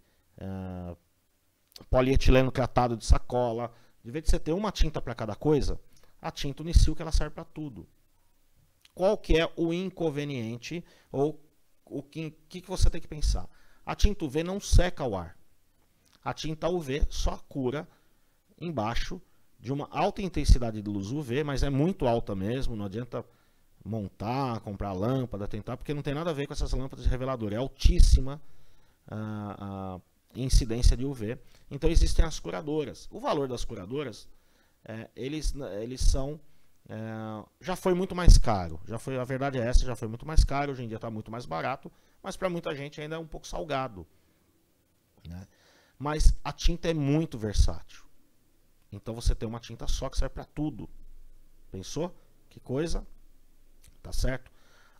polietileno tratado de sacola, ao invés de você ter uma tinta para cada coisa, a tinta Unisilk, ela serve para tudo. Qual que é o inconveniente ou o que você tem que pensar? A tinta UV não seca o ar. A tinta UV só cura embaixo de uma alta intensidade de luz UV, mas é muito alta mesmo, não adianta montar, comprar lâmpada, tentar, porque não tem nada a ver com essas lâmpadas de revelador. É altíssima a incidência de UV. Então existem as curadoras. O valor das curadoras, eles são... já foi muito mais caro, a verdade é essa, já foi muito mais caro, hoje em dia está muito mais barato, mas para muita gente ainda é um pouco salgado, né? Mas a tinta é muito versátil, então você tem uma tinta só que serve para tudo, pensou? Que coisa, tá certo?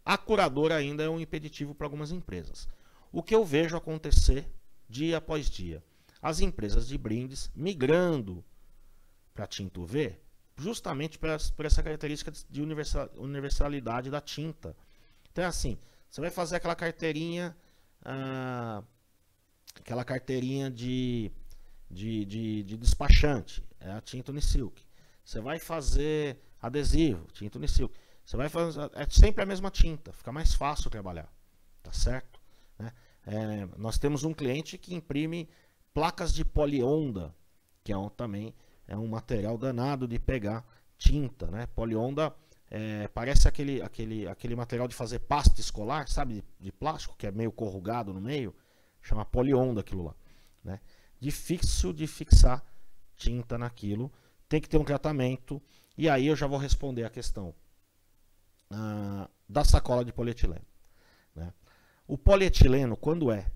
A curadora ainda é um impeditivo para algumas empresas. O que eu vejo acontecer dia após dia, as empresas de brindes migrando para tinta UV, justamente por essa característica de universalidade da tinta. Então é assim, você vai fazer aquela carteirinha, de despachante, é a tinta Unisilk. Você vai fazer adesivo, tinta Unisilk. Você vai fazer, é sempre a mesma tinta, fica mais fácil trabalhar, tá certo? Né? Nós temos um cliente que imprime placas de polionda, que é também... é um material danado de pegar tinta, né? Polionda parece aquele material de fazer pasta escolar, sabe? De plástico, que é meio corrugado no meio. Chama polionda aquilo lá, né? Difícil de fixar tinta naquilo. Tem que ter um tratamento. E aí eu já vou responder a questão da sacola de polietileno, né? O polietileno, quando é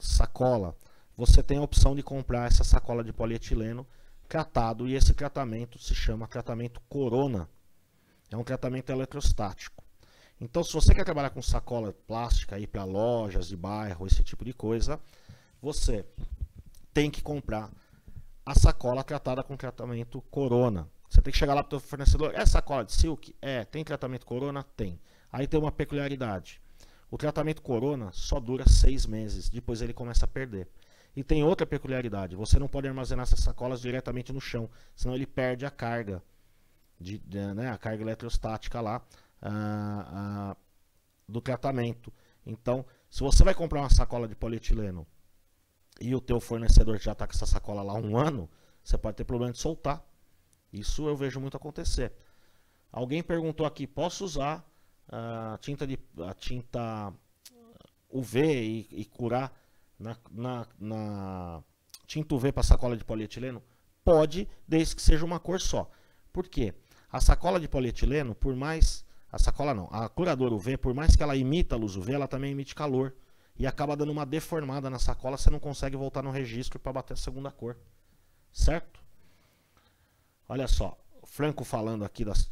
sacola, você tem a opção de comprar essa sacola de polietileno tratado, e esse tratamento se chama tratamento Corona, é um tratamento eletrostático. Então, se você quer trabalhar com sacola plástica aí para lojas de bairro, esse tipo de coisa, você tem que comprar a sacola tratada com tratamento Corona. Você tem que chegar lá para o fornecedor, é sacola de Silk? É. Tem tratamento Corona? Tem. Aí tem uma peculiaridade, o tratamento Corona só dura 6 meses, depois ele começa a perder. E tem outra peculiaridade, você não pode armazenar essas sacolas diretamente no chão, senão ele perde a carga, né, a carga eletrostática lá do tratamento. Então, se você vai comprar uma sacola de polietileno e o teu fornecedor já está com essa sacola lá há 1 ano, você pode ter problema de soltar. Isso eu vejo muito acontecer. Alguém perguntou aqui, posso usar a tinta UV e curar na tinta UV para sacola de polietileno? Pode, desde que seja uma cor só. Por quê? A sacola de polietileno, por mais... a sacola não, a curadora UV, por mais que ela imita a luz UV, ela também emite calor. E acaba dando uma deformada na sacola, você não consegue voltar no registro para bater a segunda cor. Certo? Olha só, o Franco falando aqui das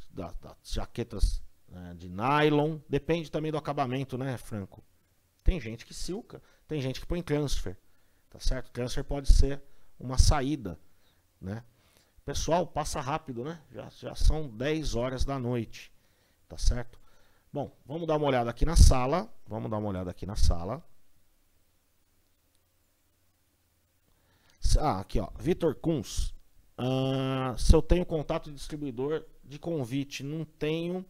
jaquetas, né, de nylon. Depende também do acabamento, né, Franco? Tem gente que silca, tem gente que põe transfer, tá certo? Transfer pode ser uma saída, né? Pessoal, passa rápido, né? Já são 10 horas da noite, tá certo? Bom, vamos dar uma olhada aqui na sala, Ah, aqui ó, Vitor Kunz, se eu tenho contato de distribuidor de convite, não tenho,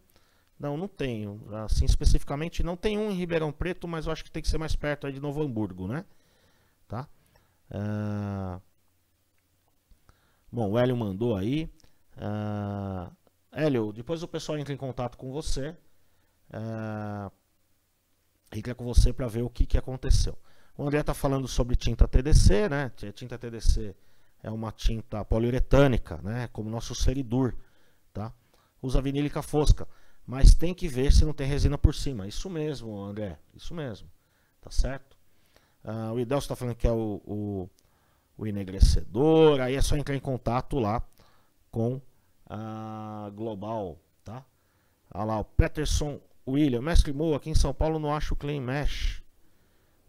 Não, não tenho. Assim, especificamente, não tem um em Ribeirão Preto, mas eu acho que tem que ser mais perto aí de Novo Hamburgo, né? Tá? Bom, o Hélio mandou aí. Hélio, depois o pessoal entra em contato com você. Entra com você para ver o que, que aconteceu. O André está falando sobre tinta TDC, né? Tinta TDC é uma tinta poliuretânica, né? Como o nosso Seridur, tá? Usa vinílica fosca. Mas tem que ver se não tem resina por cima. Isso mesmo, André. Isso mesmo. Tá certo? O Idelso está falando que é o enegrecedor. Aí é só entrar em contato lá com a Global. Tá? Olha lá, o Peterson William. Mestre Moa, aqui em São Paulo não acho clean mesh.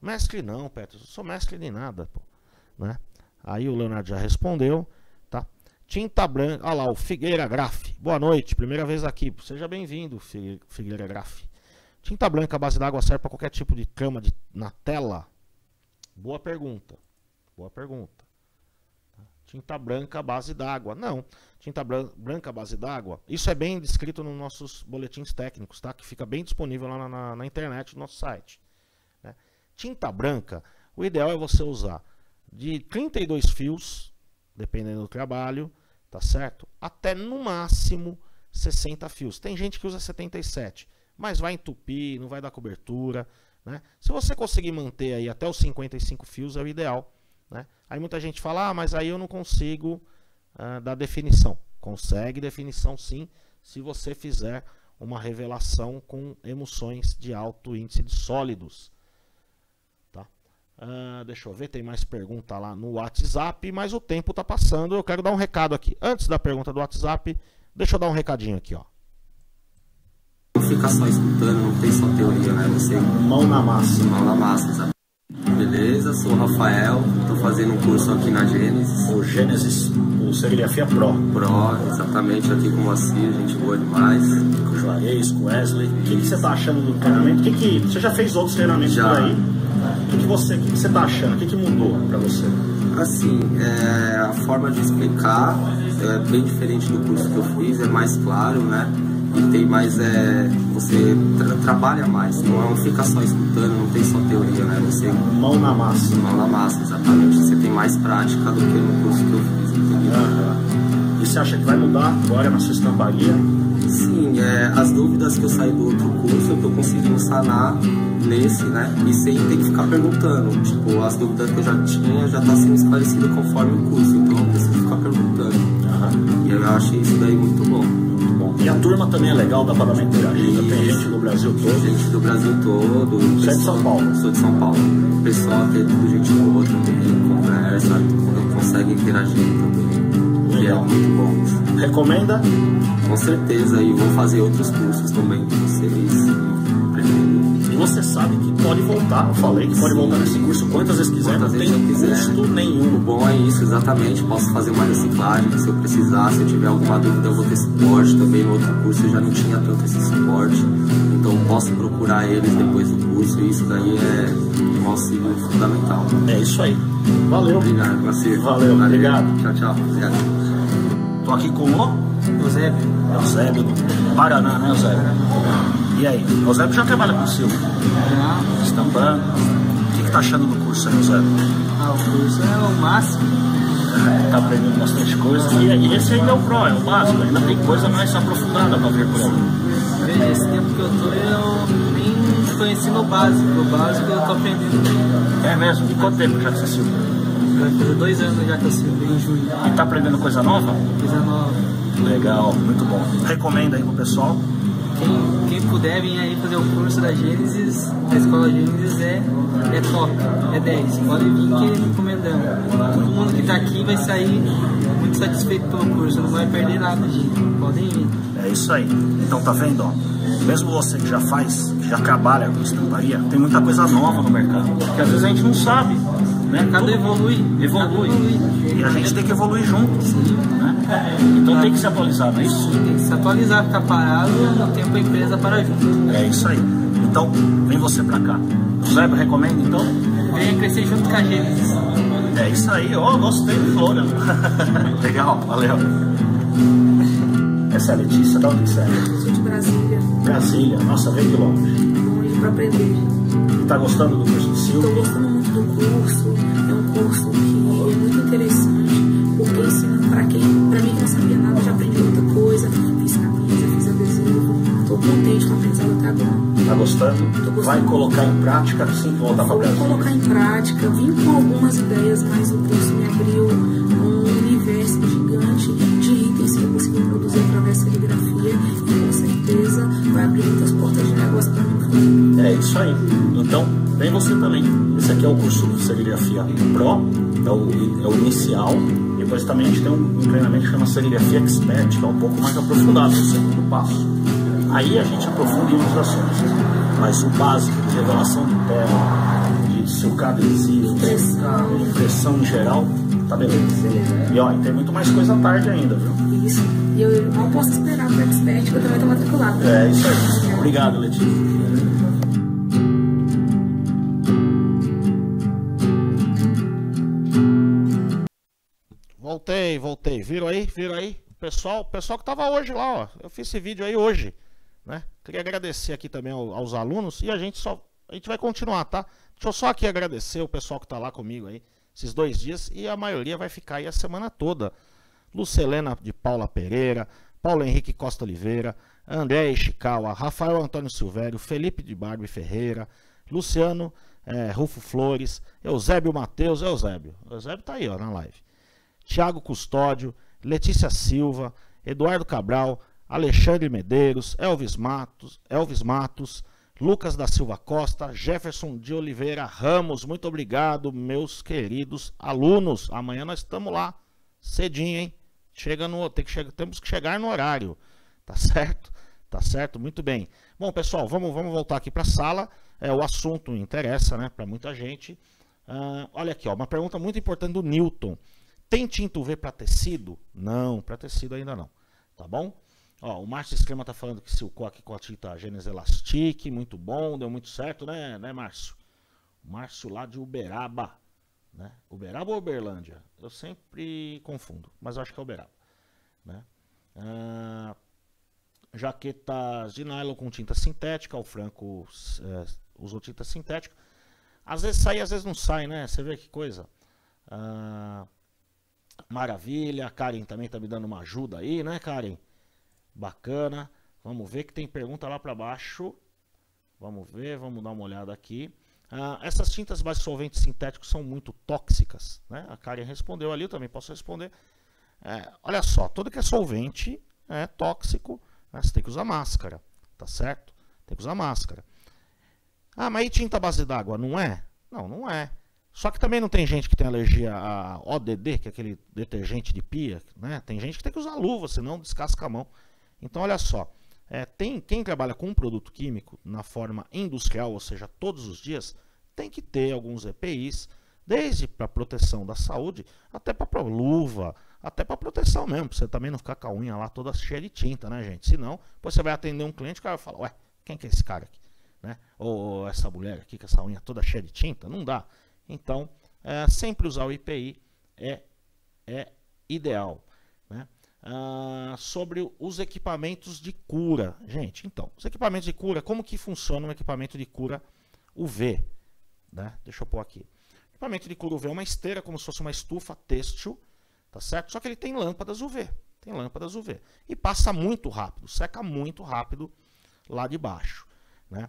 Mestre não, Peterson. Sou mestre nem nada. Pô. Né? Aí o Leonardo já respondeu. Tinta branca, olha lá, o Figueira Graf. Boa noite, primeira vez aqui. Seja bem-vindo, Figueira Graf. Tinta branca à base d'água serve para qualquer tipo de cama na tela? Boa pergunta. Boa pergunta. Tinta branca à base d'água. Não, tinta branca à base d'água. Isso é bem descrito nos nossos boletins técnicos, tá? Que fica bem disponível lá na internet, no nosso site. Né? Tinta branca, o ideal é você usar de 32 fios, dependendo do trabalho. Tá certo? Até no máximo 60 fios. Tem gente que usa 77, mas vai entupir, não vai dar cobertura, né? Se você conseguir manter aí até os 55 fios é o ideal, né? Aí muita gente fala, ah, mas aí eu não consigo dar definição. Consegue definição sim, se você fizer uma revelação com emulsões de alto índice de sólidos. Deixa eu ver, tem mais pergunta lá no WhatsApp, mas o tempo tá passando. Eu quero dar um recado aqui. Antes da pergunta do WhatsApp, deixa eu dar um recadinho aqui, ó. Não ficar só escutando, não tem só teoria, né? Você mão na massa. Mão na massa, sabe? Beleza, sou o Rafael, tô fazendo um curso aqui na Gênesis. O Gênesis, o Serigrafia Pro. Pro, exatamente, aqui com o Moacir, gente boa demais. Com o Juarez, com o Wesley. O que você tá achando do treinamento? Você já fez outros treinamentos já. Por aí? O que você tá achando? O que mudou pra você? Assim, a forma de explicar é bem diferente do curso que eu fiz, é mais claro, né? E tem mais, você trabalha mais, não fica só escutando, não tem só teoria, né? Você mão na massa. Mão na massa, exatamente. Você tem mais prática do que no curso que eu fiz, entendeu? E você acha que vai mudar agora na sua estamparia? Sim, as dúvidas que eu saí do outro curso eu tô conseguindo sanar nesse, né? E sem ter que ficar perguntando. Tipo, as dúvidas que eu já tinha já tá sendo esclarecida conforme o curso, então eu não preciso ficar perguntando. E eu achei isso daí muito bom. Muito bom. E a turma também é legal, dá para dar uma interagida. Tem gente do Brasil todo. Tem gente do Brasil todo. Você é de São Paulo? Sou de São Paulo. O pessoal tem tudo gente boa também, conversa, consegue interagir também. Que é muito bom. Recomenda? Com certeza, e vou fazer outros cursos também que vocês preferem. E você sabe que pode voltar, eu falei que pode voltar nesse curso quantas vezes quiser, não tem custo nenhum. O bom é isso, exatamente, posso fazer uma reciclagem se eu precisar, se eu tiver alguma dúvida eu vou ter suporte, também no outro curso eu já não tinha tanto esse suporte, então posso procurar eles depois do curso e isso daí é um auxílio fundamental. É isso aí. Valeu. Obrigado, Moacir. Valeu, obrigado. Tchau, tchau. Obrigado. Tô aqui com o Eusébio. Eusébio do Paraná, né, Eusébio? E aí? O Eusébio já trabalha com o Silca? Já. Estampando. O que tá achando do curso aí, Eusébio? Ah, o curso é o máximo. Tá aprendendo bastante coisa. E esse ainda é o Pro, é o básico. Ainda tem coisa mais aprofundada pra ver por aí. Veja, esse tempo que eu tô, eu nem tô ensinando o básico. O básico eu tô aprendendo. É mesmo? E quanto tempo já que você Silca? Vai fazer 2 anos já que eu silbei em julho. E tá aprendendo coisa nova? Coisa nova. Legal, muito bom. Recomenda aí pro pessoal? Quem puder vir aí fazer o curso da Gênesis, da Escola Gênesis é top, é 10. Pode vir que recomendamos. Todo mundo que tá aqui vai sair muito satisfeito pelo curso, não vai perder nada, gente. Podem ir. É isso aí. Então tá vendo, ó? Mesmo você que já faz, que já trabalha com estamparia, tem muita coisa nova no mercado, que às vezes a gente não sabe, né? Cada evolui. E a gente tem que evoluir junto, né? Então tem que se atualizar, não é isso? Tem que se atualizar, ficar parado no tempo a empresa para junto. É isso aí. Então, vem você pra cá. O Zé recomenda, então? Venha crescer junto com a Gênesis. É isso aí, ó, gostei de Flora. Legal, valeu. Essa é a Letícia, da onde que serve? Brasília. Brasília, nossa, vem de longe. Longe para aprender. Tá gostando do curso do Silca? Estou gostando muito do curso. É um curso que é muito interessante, porque ensina para quem, para mim que não sabia nada, eu já aprendi muita coisa. Fiz camisa, fiz adesivo. Estou contente com o aprendizado até agora. Tá gostando? Vai colocar em prática assim que voltar para Brasília? Vou colocar em prática, vim com algumas ideias, mas o curso me abriu um universo gigante de itens que eu consegui produzir através da serigrafia e com certeza vai abrir muitas portas de negócio para mim. É isso aí, então vem você também. Esse aqui é o curso de Serigrafia Pro, é o inicial. Depois também a gente tem um treinamento que chama Serigrafia Expert, que é um pouco mais aprofundado, o segundo passo. Aí a gente aprofunda em outros assuntos, mas o básico de revelação de tela, de silcado adesivo, de impressão em geral, tá beleza. E ó, tem muito mais coisa à tarde ainda, viu? Isso, e eu não posso esperar para o expert, que eu também estou matriculado. É, isso aí. Obrigado, Letícia. Voltei. Viram aí? Pessoal que tava hoje lá, ó. Eu fiz esse vídeo aí hoje. Né? Queria agradecer aqui também aos alunos. E a gente vai continuar, tá? Deixa eu só aqui agradecer o pessoal que tá lá comigo aí esses 2 dias. E a maioria vai ficar aí a semana toda. Lucelena de Paula Pereira, Paulo Henrique Costa Oliveira, André Ishikawa, Rafael Antônio Silvério, Felipe de Barbe Ferreira, Luciano Rufo Flores, Eusébio Matheus. Eusébio tá aí, ó, na live. Tiago Custódio, Letícia Silva, Eduardo Cabral, Alexandre Medeiros, Elvis Matos, Lucas da Silva Costa, Jefferson de Oliveira Ramos. Muito obrigado, meus queridos alunos. Amanhã nós estamos lá, cedinho, hein? Temos que chegar no horário, tá certo? Tá certo? Muito bem. Bom, pessoal, vamos voltar aqui para a sala. O assunto interessa, né, para muita gente. Olha aqui, ó, uma pergunta muito importante do Newton. Tem tinta UV para tecido? Não, para tecido ainda não, tá bom? Ó, o Márcio Esquema tá falando que silcou aqui com a tinta Gênesis Elastic, muito bom, deu muito certo, né Márcio? Márcio lá de Uberaba, né? Uberaba ou Uberlândia? Eu sempre confundo, mas eu acho que é Uberaba, né? Jaquetas de nylon com tinta sintética, o Franco usou tinta sintética. Às vezes sai, às vezes não sai, né? Você vê que coisa. Maravilha, a Karen também tá me dando uma ajuda aí, né Karen? Bacana, vamos ver que tem pergunta lá para baixo. Vamos ver, vamos dar uma olhada aqui. Essas tintas base solvente sintético são muito tóxicas, né? A Karen respondeu ali, eu também posso responder. Olha só, tudo que é solvente é tóxico, né? Você tem que usar máscara, tá certo? Tem que usar máscara. Ah, mas e tinta base d'água, não é? Não, não é. Só que também não tem gente que tem alergia a ODD, que é aquele detergente de pia, né? Tem gente que tem que usar luva, senão descasca a mão. Então, olha só, quem trabalha com um produto químico na forma industrial, ou seja, todos os dias, tem que ter alguns EPIs, desde para proteção da saúde, até para luva, até para proteção mesmo, para você também não ficar com a unha lá toda cheia de tinta, né, gente? Senão, depois você vai atender um cliente e o cara vai falar, ué, quem que é esse cara aqui? Né? Ou essa mulher aqui com essa unha toda cheia de tinta? Não dá. Então, sempre usar o IPI é ideal, né? Sobre os equipamentos de cura. Gente, então, os equipamentos de cura, como que funciona um equipamento de cura UV? Né? Deixa eu pôr aqui. Equipamento de cura UV é uma esteira, como se fosse uma estufa têxtil, tá certo? Só que ele tem lâmpadas UV, e passa muito rápido, seca muito rápido lá de baixo. Né?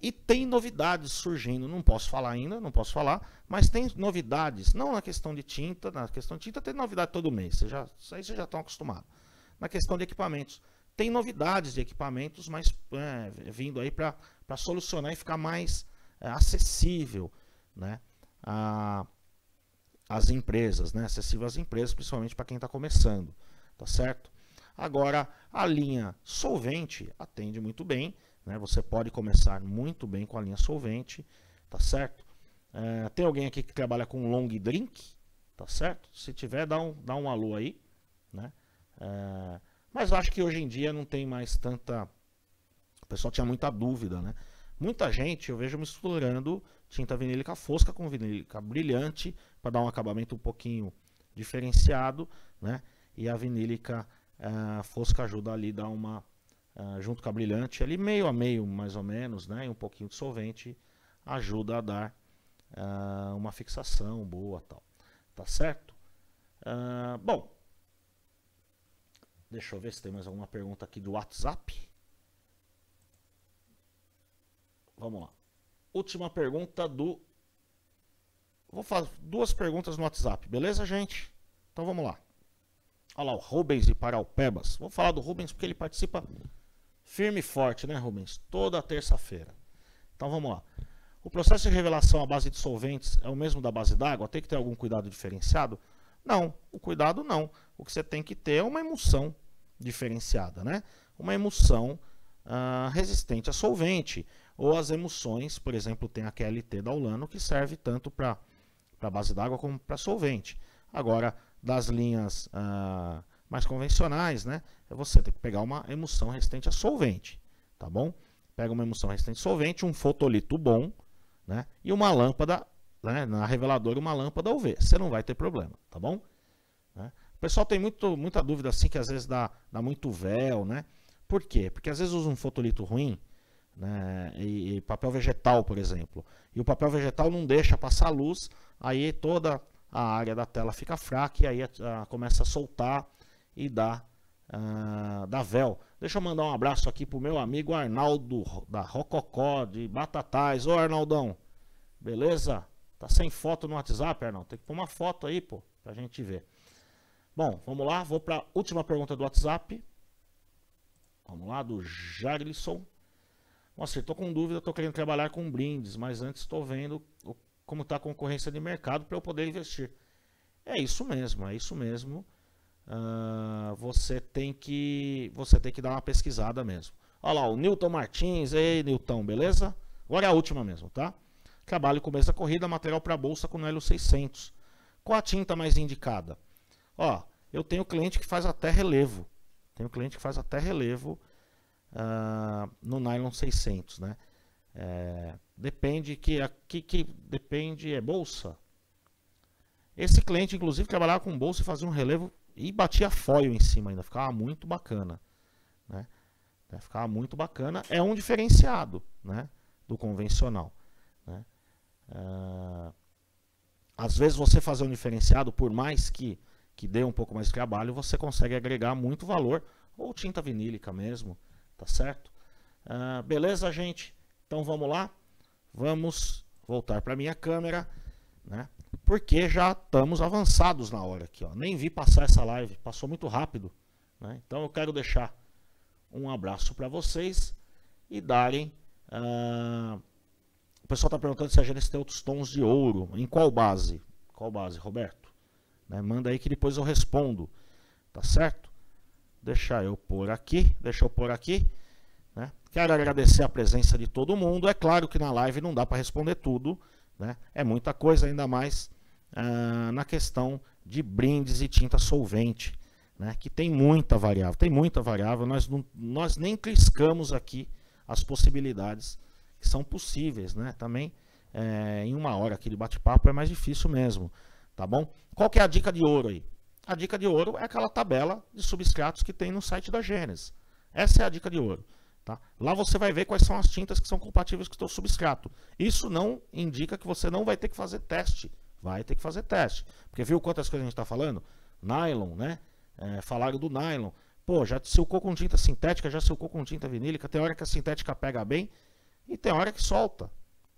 E tem novidades surgindo, não posso falar ainda, mas tem novidades, não na questão de tinta, tem novidade todo mês, aí vocês já estão acostumados. Na questão de equipamentos, tem novidades de equipamentos, mas vindo aí para solucionar e ficar mais acessível, né, às empresas, né, acessível às empresas, principalmente para quem está começando, tá certo? Agora, a linha solvente atende muito bem. Você pode começar muito bem com a linha solvente, tá certo? Tem alguém aqui que trabalha com long drink, tá certo? Se tiver, dá um alô aí, né? Mas acho que hoje em dia não tem mais tanta... O pessoal tinha muita dúvida, né? Muita gente, eu vejo misturando tinta vinílica fosca com vinílica brilhante para dar um acabamento um pouquinho diferenciado, né? E a vinílica fosca ajuda ali a dar uma... junto com a brilhante, ali meio a meio mais ou menos, né, e um pouquinho de solvente ajuda a dar uma fixação boa, tal, tá certo? Bom, deixa eu ver se tem mais alguma pergunta aqui do WhatsApp. Vamos lá. Última pergunta do... Vou fazer duas perguntas no WhatsApp, beleza, gente? Então vamos lá. Olha lá, o Rubens de Paraupebas. Vou falar do Rubens porque ele participa firme e forte, né, Rubens? Toda terça-feira. Então vamos lá. O processo de revelação à base de solventes é o mesmo da base d'água? Tem que ter algum cuidado diferenciado? Não, o cuidado não. O que você tem que ter é uma emulsão diferenciada, né? Uma emulsão resistente a solvente. Ou as emulsões, por exemplo, tem a KLT da Ulano, que serve tanto para base d'água como para solvente. Agora, das linhas mais convencionais, né? Você tem que pegar uma emulsão resistente a solvente, tá bom? Pega uma emulsão resistente a solvente, um fotolito bom, né? E uma lâmpada, né, na reveladora, uma lâmpada UV. Você não vai ter problema, tá bom? Né? O pessoal tem muita dúvida, assim, que às vezes dá muito véu, né? Por quê? Porque às vezes usa um fotolito ruim, né, e papel vegetal, por exemplo. E o papel vegetal não deixa passar luz, aí toda a área da tela fica fraca e aí começa a soltar e dá véu. Deixa eu mandar um abraço aqui pro meu amigo Arnaldo da Rococó de Batatais. Ô Arnaldão, beleza? Tá sem foto no WhatsApp, Arnaldo? Tem que pôr uma foto aí, pô, pra gente ver. Bom, vamos lá, vou pra última pergunta do WhatsApp. Vamos lá, do Jarlisson. Nossa, eu tô com dúvida, tô querendo trabalhar com brindes, mas antes tô vendo como está a concorrência de mercado para eu poder investir. É isso mesmo, é isso mesmo. Você tem que dar uma pesquisada mesmo. Olha lá, o Newton Martins. Ei, Newton, beleza? Agora é a última mesmo, tá? Trabalho com mesa corrida, material para bolsa com Hélio 600. Qual a tinta mais indicada? Ó, eu tenho cliente que faz até relevo. Tenho cliente que faz até relevo no nylon 600, né? Depende que depende, é bolsa. Esse cliente, inclusive, trabalhava com bolsa e fazia um relevo e batia foil em cima ainda. Ficava muito bacana, né? Ficava muito bacana. É um diferenciado, né, do convencional, né? Às vezes você fazer um diferenciado, por mais que dê um pouco mais de trabalho, você consegue agregar muito valor. Ou tinta vinílica mesmo, tá certo? Beleza, gente? Então vamos lá, vamos voltar para minha câmera, né? Porque já estamos avançados na hora aqui, ó. Nem vi passar essa live, passou muito rápido, né? Então eu quero deixar um abraço para vocês e darem... O pessoal está perguntando se a Gênesis tem outros tons de ouro, em qual base? Qual base, Roberto? Né? Manda aí que depois eu respondo, tá certo? Deixa eu pôr aqui. Quero agradecer a presença de todo mundo. É claro que na live não dá para responder tudo, né? É muita coisa, ainda mais na questão de brindes e tinta solvente, né? Que tem muita variável, Nós nem cliscamos aqui as possibilidades que são possíveis, né? Também em uma hora aqui de bate-papo é mais difícil mesmo, tá bom? Qual que é a dica de ouro aí? A dica de ouro é aquela tabela de substratos que tem no site da Gênesis. Essa é a dica de ouro. Tá? Lá você vai ver quais são as tintas que são compatíveis com o seu substrato. Isso não indica que você não vai ter que fazer teste. Vai ter que fazer teste. Porque viu quantas coisas a gente está falando? Nylon, né? Falaram do nylon. Pô, já silcou com tinta sintética, já silcou com tinta vinílica. Tem hora que a sintética pega bem e tem hora que solta.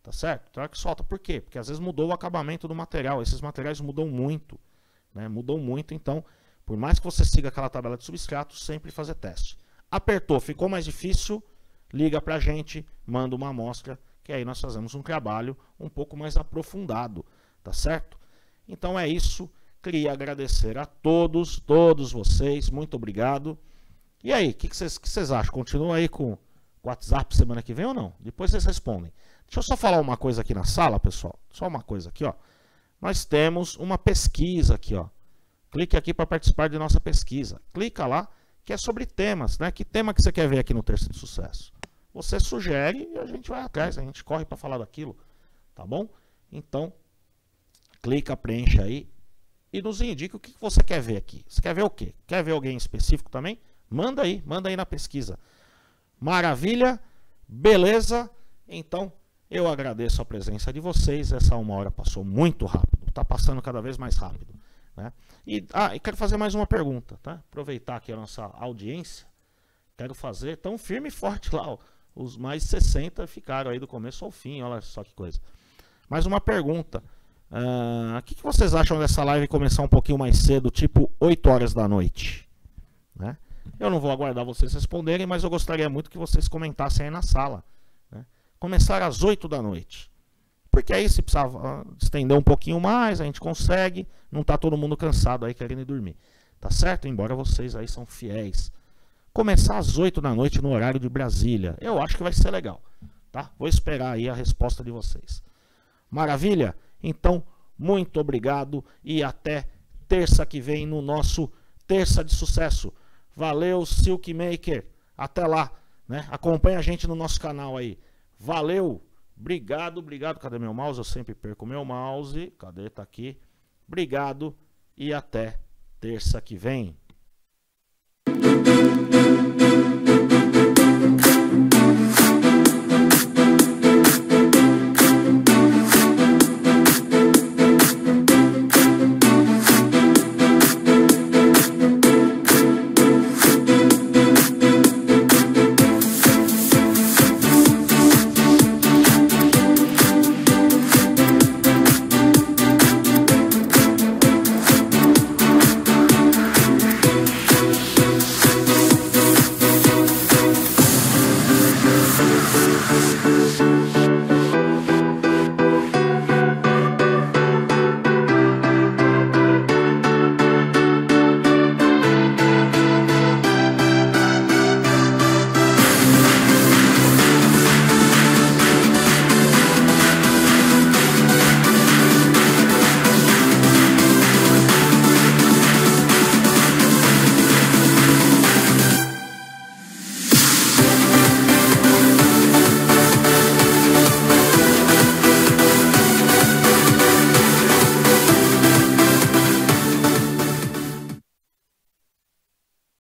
Tá certo? Tem hora que solta. Por quê? Porque às vezes mudou o acabamento do material. Esses materiais mudam muito, né? Mudam muito. Então, por mais que você siga aquela tabela de substrato, sempre fazer teste. Apertou, ficou mais difícil, liga pra gente, manda uma amostra, que aí nós fazemos um trabalho um pouco mais aprofundado, tá certo? Então é isso, queria agradecer a todos vocês, muito obrigado. E aí, o que vocês acham? Continua aí com o WhatsApp semana que vem ou não? Depois vocês respondem. Deixa eu só falar uma coisa aqui na sala, pessoal, só uma coisa aqui, ó. Nós temos uma pesquisa aqui, ó. Clique aqui para participar de nossa pesquisa, clica lá. Que é sobre temas, né? Que tema que você quer ver aqui no Terça de Sucesso? Você sugere e a gente vai atrás, a gente corre para falar daquilo, tá bom? Então, clica, preencha aí e nos indica o que você quer ver aqui. Você quer ver o quê? Quer ver alguém específico também? Manda aí na pesquisa. Maravilha? Beleza? Então, eu agradeço a presença de vocês. Essa uma hora passou muito rápido. Está passando cada vez mais rápido, né? E quero fazer mais uma pergunta, tá? Aproveitar aqui a nossa audiência. Quero fazer tão firme e forte lá, ó. Os mais 60 ficaram aí do começo ao fim, olha só que coisa. Mais uma pergunta. O que vocês acham dessa live começar um pouquinho mais cedo, tipo 8 horas da noite? Né? Eu não vou aguardar vocês responderem, mas eu gostaria muito que vocês comentassem aí na sala, né? Começar às 8 da noite. Porque aí se precisar estender um pouquinho mais, a gente consegue. Não está todo mundo cansado aí querendo dormir. Tá certo? Embora vocês aí são fiéis. Começar às 8 da noite no horário de Brasília. Eu acho que vai ser legal, tá? Vou esperar aí a resposta de vocês. Maravilha? Então, muito obrigado e até terça que vem no nosso Terça de Sucesso. Valeu, Silk Maker. Até lá, né? Acompanha a gente no nosso canal aí. Valeu. Obrigado, obrigado. Cadê meu mouse? Eu sempre perco meu mouse. Cadê? Tá aqui. Obrigado e até terça que vem.